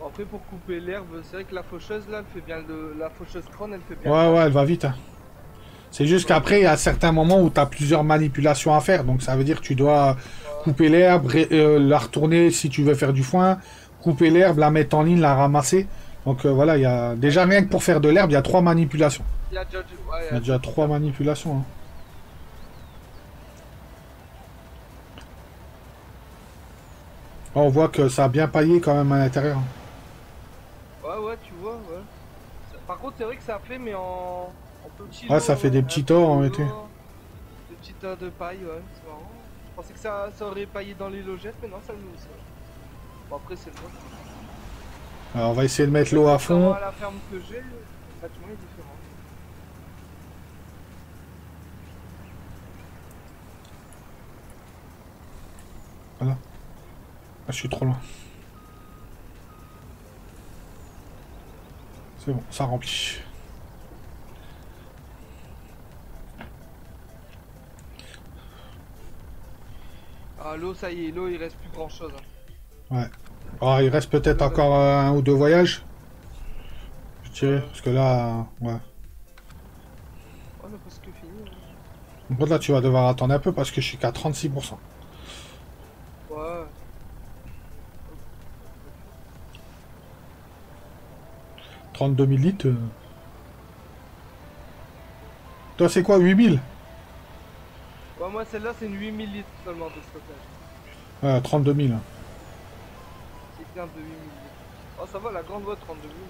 Bon, après pour couper l'herbe, c'est vrai que la faucheuse là, elle fait bien le, la faucheuse Krone, elle fait bien. Ouais ouais, elle va vite. Hein. C'est juste qu'après, il y a certains moments où tu as plusieurs manipulations à faire. Donc, ça veut dire que tu dois couper l'herbe, euh, la retourner si tu veux faire du foin, couper l'herbe, la mettre en ligne, la ramasser. Donc, euh, voilà, il y a déjà rien que pour faire de l'herbe, il y a trois manipulations. Il y a déjà, ouais, il y a il y a déjà trois manipulations. Hein. Oh, on voit que ça a bien paillé quand même à l'intérieur. Hein. Ouais, ouais, tu vois. Ouais. Par contre, c'est vrai que ça fait, mais en... Ah, ça fait des petits torts en été. Des petits torts de paille, ouais, c'est marrant. Je pensais que ça, ça aurait paillé dans les logettes, mais non, ça le met aussi. Bon, après, c'est bon. Alors, on va essayer de mettre l'eau à fond. À la ferme que j'ai, le bâtiment est différent. Voilà. Ah, je suis trop loin. C'est bon, ça remplit. Ah, l'eau, ça y est, l'eau, il reste plus grand chose. Hein. Ouais. Ah, il reste peut-être ouais, encore euh, un ou deux voyages. Je dirais, parce que là, euh, ouais. On a presque fini. Hein. Bon, là, tu vas devoir attendre un peu parce que je suis qu'à trente-six pour cent. Ouais. trente-deux mille litres. Euh... Toi, c'est quoi, huit mille? Bah moi celle-là c'est une huit mille litres seulement de stockage. Ouais, trente-deux mille. C'est plein de huit mille litres. Oh ça va, la grande voie trente-deux mille.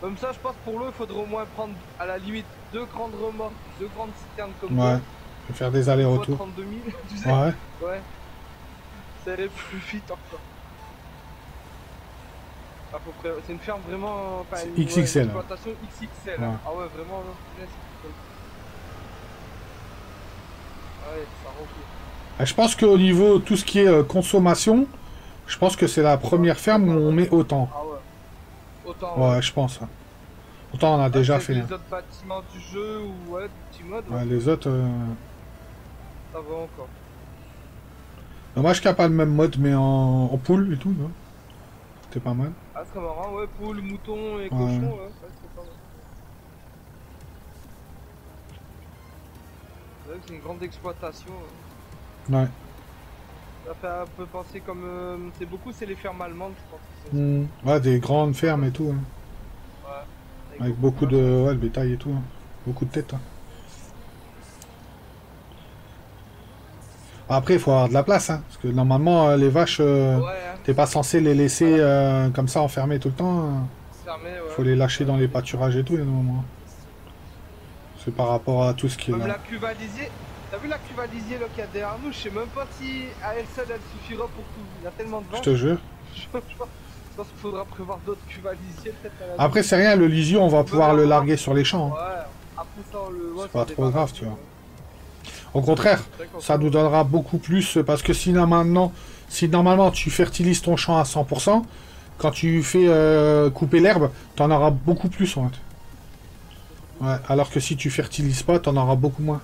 Comme ça je pense pour l'eau il faudrait au moins prendre à la limite deux grandes remorques, deux grandes citernes comme ça. Ouais, toi. Je vais faire des allers-retours. trente-deux mille, tu sais. Ouais. Ouais. Ça irait plus vite encore. à peu près. C'est une ferme vraiment. Enfin, une, X X L. Ouais, une plantation X X L. Ouais. Ah ouais, vraiment. Ouais, ça ah, je pense qu'au niveau tout ce qui est euh, consommation, je pense que c'est la première ferme où on met autant. Ah ouais. Autant. Ouais, ouais. je pense. Autant on a ah, déjà fait. Les autres bâtiments du jeu ou ouais, du petit mode. Ouais, ouais. Les autres. Euh... Ça va encore. Dommage qu'il n'y a pas le même mode, mais en, en poule et tout. Ouais. C'était pas mal. Ah, c'est marrant, ouais, poule, mouton et ouais. cochon, ouais, ouais c'est pas mal. C'est une grande exploitation. Ouais. Ça fait un peu penser comme... Euh, c'est beaucoup, c'est les fermes allemandes, je pense. Que mmh. Ouais, des grandes fermes et tout. Hein. Ouais. Avec, Avec beaucoup de... de... Ouais, le bétail et tout. Hein. Beaucoup de têtes. Hein. Après, il faut avoir de la place. Hein, parce que normalement, les vaches, euh, ouais, hein. t'es pas censé les laisser voilà. euh, comme ça enfermées tout le temps. Hein. Fermé, ouais. Faut les lâcher dans les pâturages et tout, les moments. C'est par rapport à tout ce qui est là. La cuvaliser, t'as vu la cuvaliser là qu'il y a derrière nous, je sais même pas si à elle seule elle suffira pour tout. Il y a tellement de vent. Je te jure. Je pense qu'il faudra prévoir d'autres cuvalisiers peut-être. Après c'est rien, le lisier on va pouvoir le larguer sur les champs. Ouais. Après ça on le. C'est pas trop grave tu vois. Au contraire, ça nous donnera beaucoup plus parce que si maintenant, si normalement tu fertilises ton champ à cent pour cent, quand tu fais euh, couper l'herbe, t'en auras beaucoup plus en fait. Ouais, alors que si tu fertilises pas, t'en auras beaucoup moins.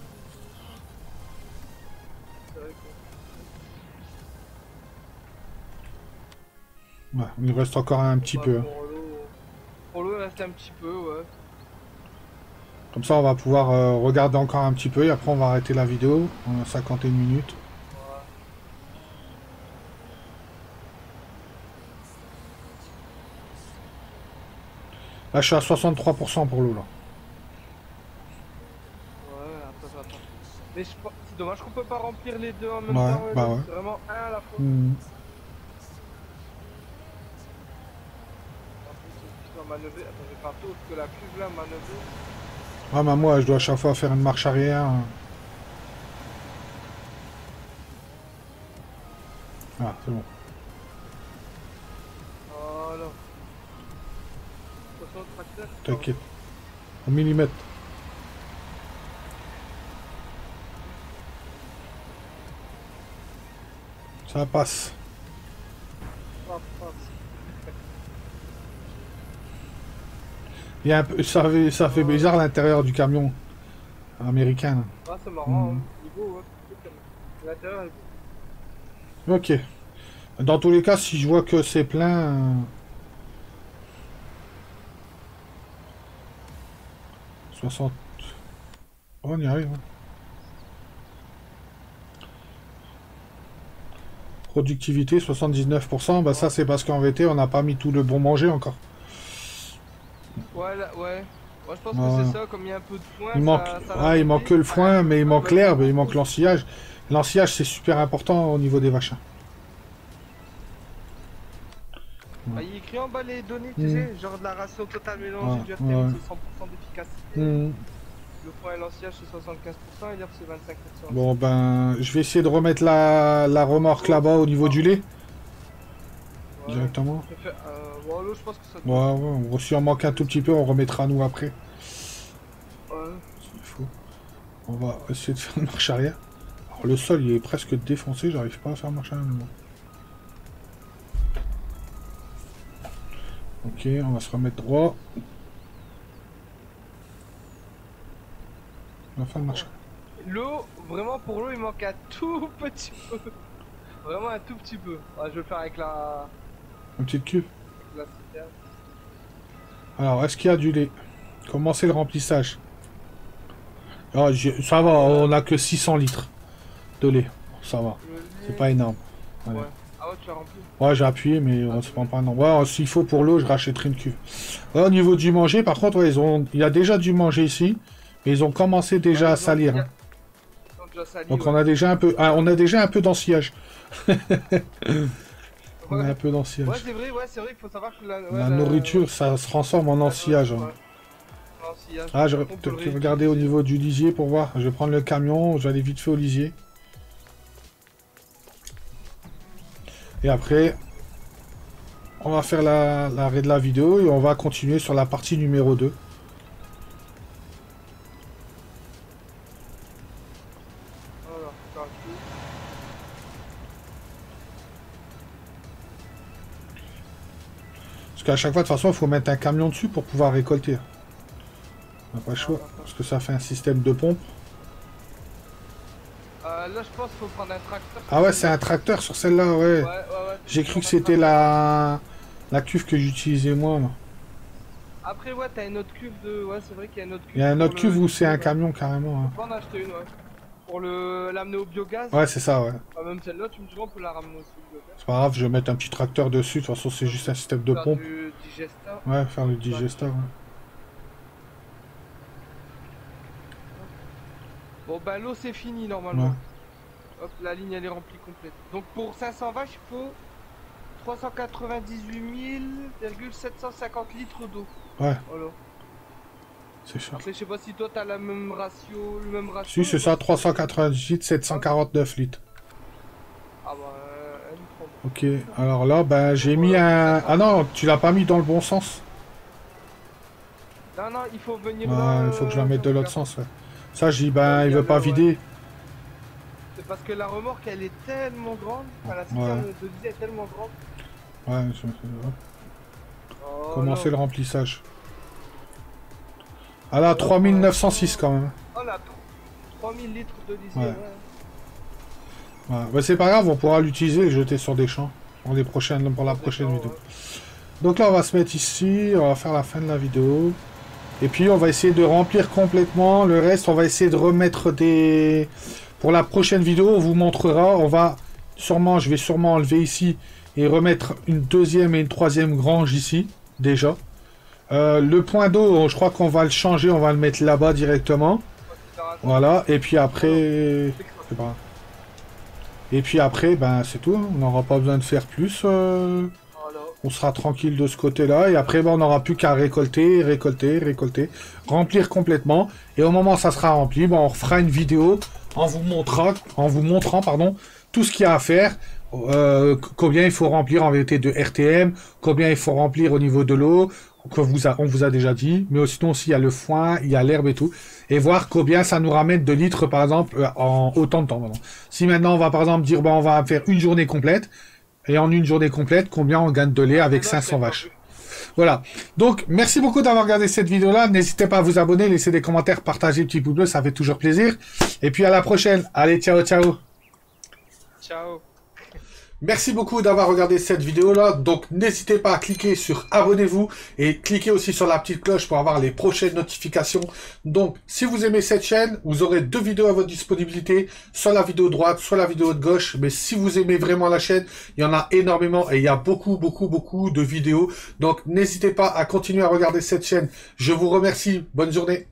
Ouais, il reste encore un petit peu. Pour l'eau, il reste un petit peu, ouais. Comme ça, on va pouvoir euh, regarder encore un petit peu et après, on va arrêter la vidéo. On a cinquante et une minutes. Là, je suis à soixante-trois pour cent pour l'eau, là. Mais c'est dommage qu'on peut pas remplir les deux en même ouais, temps, ouais, bah ouais. c'est vraiment un à la fois. Mmh. Attends, j'ai pas tout que la cuve là, manœuvrer. Ah bah moi, je dois à chaque fois faire une marche arrière. Ah, c'est bon. Oh là. T'inquiète. Au millimètre. Ça passe. Il y a un peu, ça fait, ça fait bizarre l'intérieur du camion américain. Ah, c'est marrant. Mmh. Il est beau, hein. L'intérieur est beau. Ok. Dans tous les cas, si je vois que c'est plein. Euh... soixante. Oh, on y arrive. Hein. Productivité soixante-dix-neuf pour cent, bah ouais. Ça c'est parce qu'en V T on n'a pas mis tout le bon manger encore. Ouais, là, ouais. Moi je pense ouais. que c'est ça, comme il y a un peu de foin. Il manque, ça, ça ouais, il manque que le foin, mais il manque l'herbe, il manque l'ensilage. L'ensilage c'est super important au niveau des vachins. Ouais. Bah, il écrit en bas les données, tu mmh. sais, genre de la ratio total mélange ouais. du R T M, ouais. c'est cent pour cent d'efficacité. Mmh. Le point et l'ensilage c'est soixante-quinze pour cent et l'herbe c'est vingt-cinq pour cent. Bon ben je vais essayer de remettre la, la remorque là-bas au niveau du lait. Ouais. Directement. Euh, bon, je pense que ça doit... ouais, ouais, on, si on manque un tout petit peu, on remettra nous après. Ouais. C'est fou. On va essayer de faire une marche arrière. Alors le sol il est presque défoncé, j'arrive pas à faire marche arrière. Ok, on va se remettre droit. La fin de marche. L'eau, vraiment pour l'eau, il manque un tout petit peu. Vraiment un tout petit peu. Ah, je vais le faire avec la... Une petite cuve. Avec la... Alors, est-ce qu'il y a du lait? Commencez le remplissage. Ah, ça va, on a que six cents litres de lait. Ça va, c'est pas énorme. Allez. Ouais. Ah ouais, tu l'as rempli? Ouais, j'ai appuyé, mais ah, on se prend pas un nombre. Ouais, s'il faut pour l'eau, je rachèterai une cuve. Ouais, au niveau du manger, par contre, ouais, ils ont... il y a déjà du manger ici. Et ils ont commencé déjà ouais, à salir. Déjà... Déjà sali, donc ouais. on a déjà un peu, ah, on a déjà un peu d'ensillage. ouais. On a un peu d'ensillage. Ouais, c'est vrai, ouais, c'est vrai qu'il faut savoir que la, ouais, la, la... nourriture, ça se transforme en ensillage. Hein. Ouais. Ah, je vais re... regarder au niveau du lisier pour voir. Je vais prendre le camion, je vais aller vite fait au lisier. Et après, on va faire l'arrêt de la vidéo et on va continuer sur la partie numéro deux. Parce qu'à chaque fois, de toute façon, il faut mettre un camion dessus pour pouvoir récolter. On n'a pas le choix, parce que ça fait un système de pompe. Euh, là, je pense qu'il faut prendre un tracteur. Ah ouais, c'est un tracteur sur celle-là, ouais. Ouais, ouais, ouais. J'ai cru que c'était la... la cuve que j'utilisais moi. Là. Après, ouais, t'as une autre cuve de... Ouais, c'est vrai qu'il y a une autre cuve. Il y a une autre cuve le... où c'est un camion, carrément. Hein. On peut en acheter une, ouais. Pour l'amener le... au biogaz. Ouais, c'est ça, ouais. Bah, même celle-là, tu me diras, on peut la ramener aussi au biogaz. C'est pas grave, je vais mettre un petit tracteur dessus. De toute façon, c'est juste un système de faire pompe. Faire du digesteur. Ouais, faire le digesteur, ouais. Bon bah l'eau c'est fini normalement. Ouais. Hop, la ligne elle est remplie complète. Donc pour cinq cents vaches il faut trois cent quatre-vingt-dix-huit mille sept cent cinquante litres d'eau. Ouais. Voilà. C'est cher. Je sais pas si toi t'as la même ratio, le même ratio. Si c'est ça, trois cent quatre-vingt-dix-huit mille sept cent quarante-neuf litres. Ah bah euh, elle me prend. Ok, alors là bah j'ai mis voilà, un... Ah non, tu l'as pas mis dans le bon sens. Non non, il faut venir là. Ah, il faut que je la mette de l'autre sens, ouais. Ça, je dis, ben, ouais, il veut pas le, vider. Ouais. C'est parce que la remorque, elle est tellement grande. Enfin, la citerne ouais. de visée est tellement grande. Ouais, je me oh, Commencez le remplissage. Ah là, trois mille neuf cent six quand même. Oh là, trois mille litres de visée. Ouais. Ouais. Ouais. Bah, c'est pas grave, on pourra l'utiliser et le jeter sur des champs. Pour, les prochaines, pour la des prochaine champs, vidéo. Ouais. Donc là, on va se mettre ici. On va faire la fin de la vidéo. Et puis on va essayer de remplir complètement le reste, on va essayer de remettre des... Pour la prochaine vidéo, on vous montrera, on va sûrement, je vais sûrement enlever ici et remettre une deuxième et une troisième grange ici, déjà. Euh, le point d'eau, je crois qu'on va le changer, on va le mettre là-bas directement. Voilà, et puis après... Et puis après, ben c'est tout, on n'aura pas besoin de faire plus... Euh... On sera tranquille de ce côté-là. Et après, bah, on n'aura plus qu'à récolter, récolter, récolter. Remplir complètement. Et au moment où ça sera rempli, bah, on refera une vidéo en vous montrant, en vous montrant pardon, tout ce qu'il y a à faire. Euh, combien il faut remplir en vérité de R T M. Combien il faut remplir au niveau de l'eau. Que vous a, on vous a déjà dit. Mais sinon aussi, il y a le foin, il y a l'herbe et tout. Et voir combien ça nous ramène de litres, par exemple, en autant de temps. Pardon. Si maintenant, on va par exemple dire, bah, on va faire une journée complète. Et en une journée complète, combien on gagne de lait avec cinq cents vaches. Voilà. Donc, merci beaucoup d'avoir regardé cette vidéo-là. N'hésitez pas à vous abonner, laisser des commentaires, partager, petit pouce bleu, ça fait toujours plaisir. Et puis à la prochaine. Allez, ciao, ciao. Ciao. Merci beaucoup d'avoir regardé cette vidéo-là. Donc, n'hésitez pas à cliquer sur abonnez-vous et cliquez aussi sur la petite cloche pour avoir les prochaines notifications. Donc, si vous aimez cette chaîne, vous aurez deux vidéos à votre disponibilité, soit la vidéo droite, soit la vidéo de gauche. Mais si vous aimez vraiment la chaîne, il y en a énormément et il y a beaucoup, beaucoup, beaucoup de vidéos. Donc, n'hésitez pas à continuer à regarder cette chaîne. Je vous remercie. Bonne journée.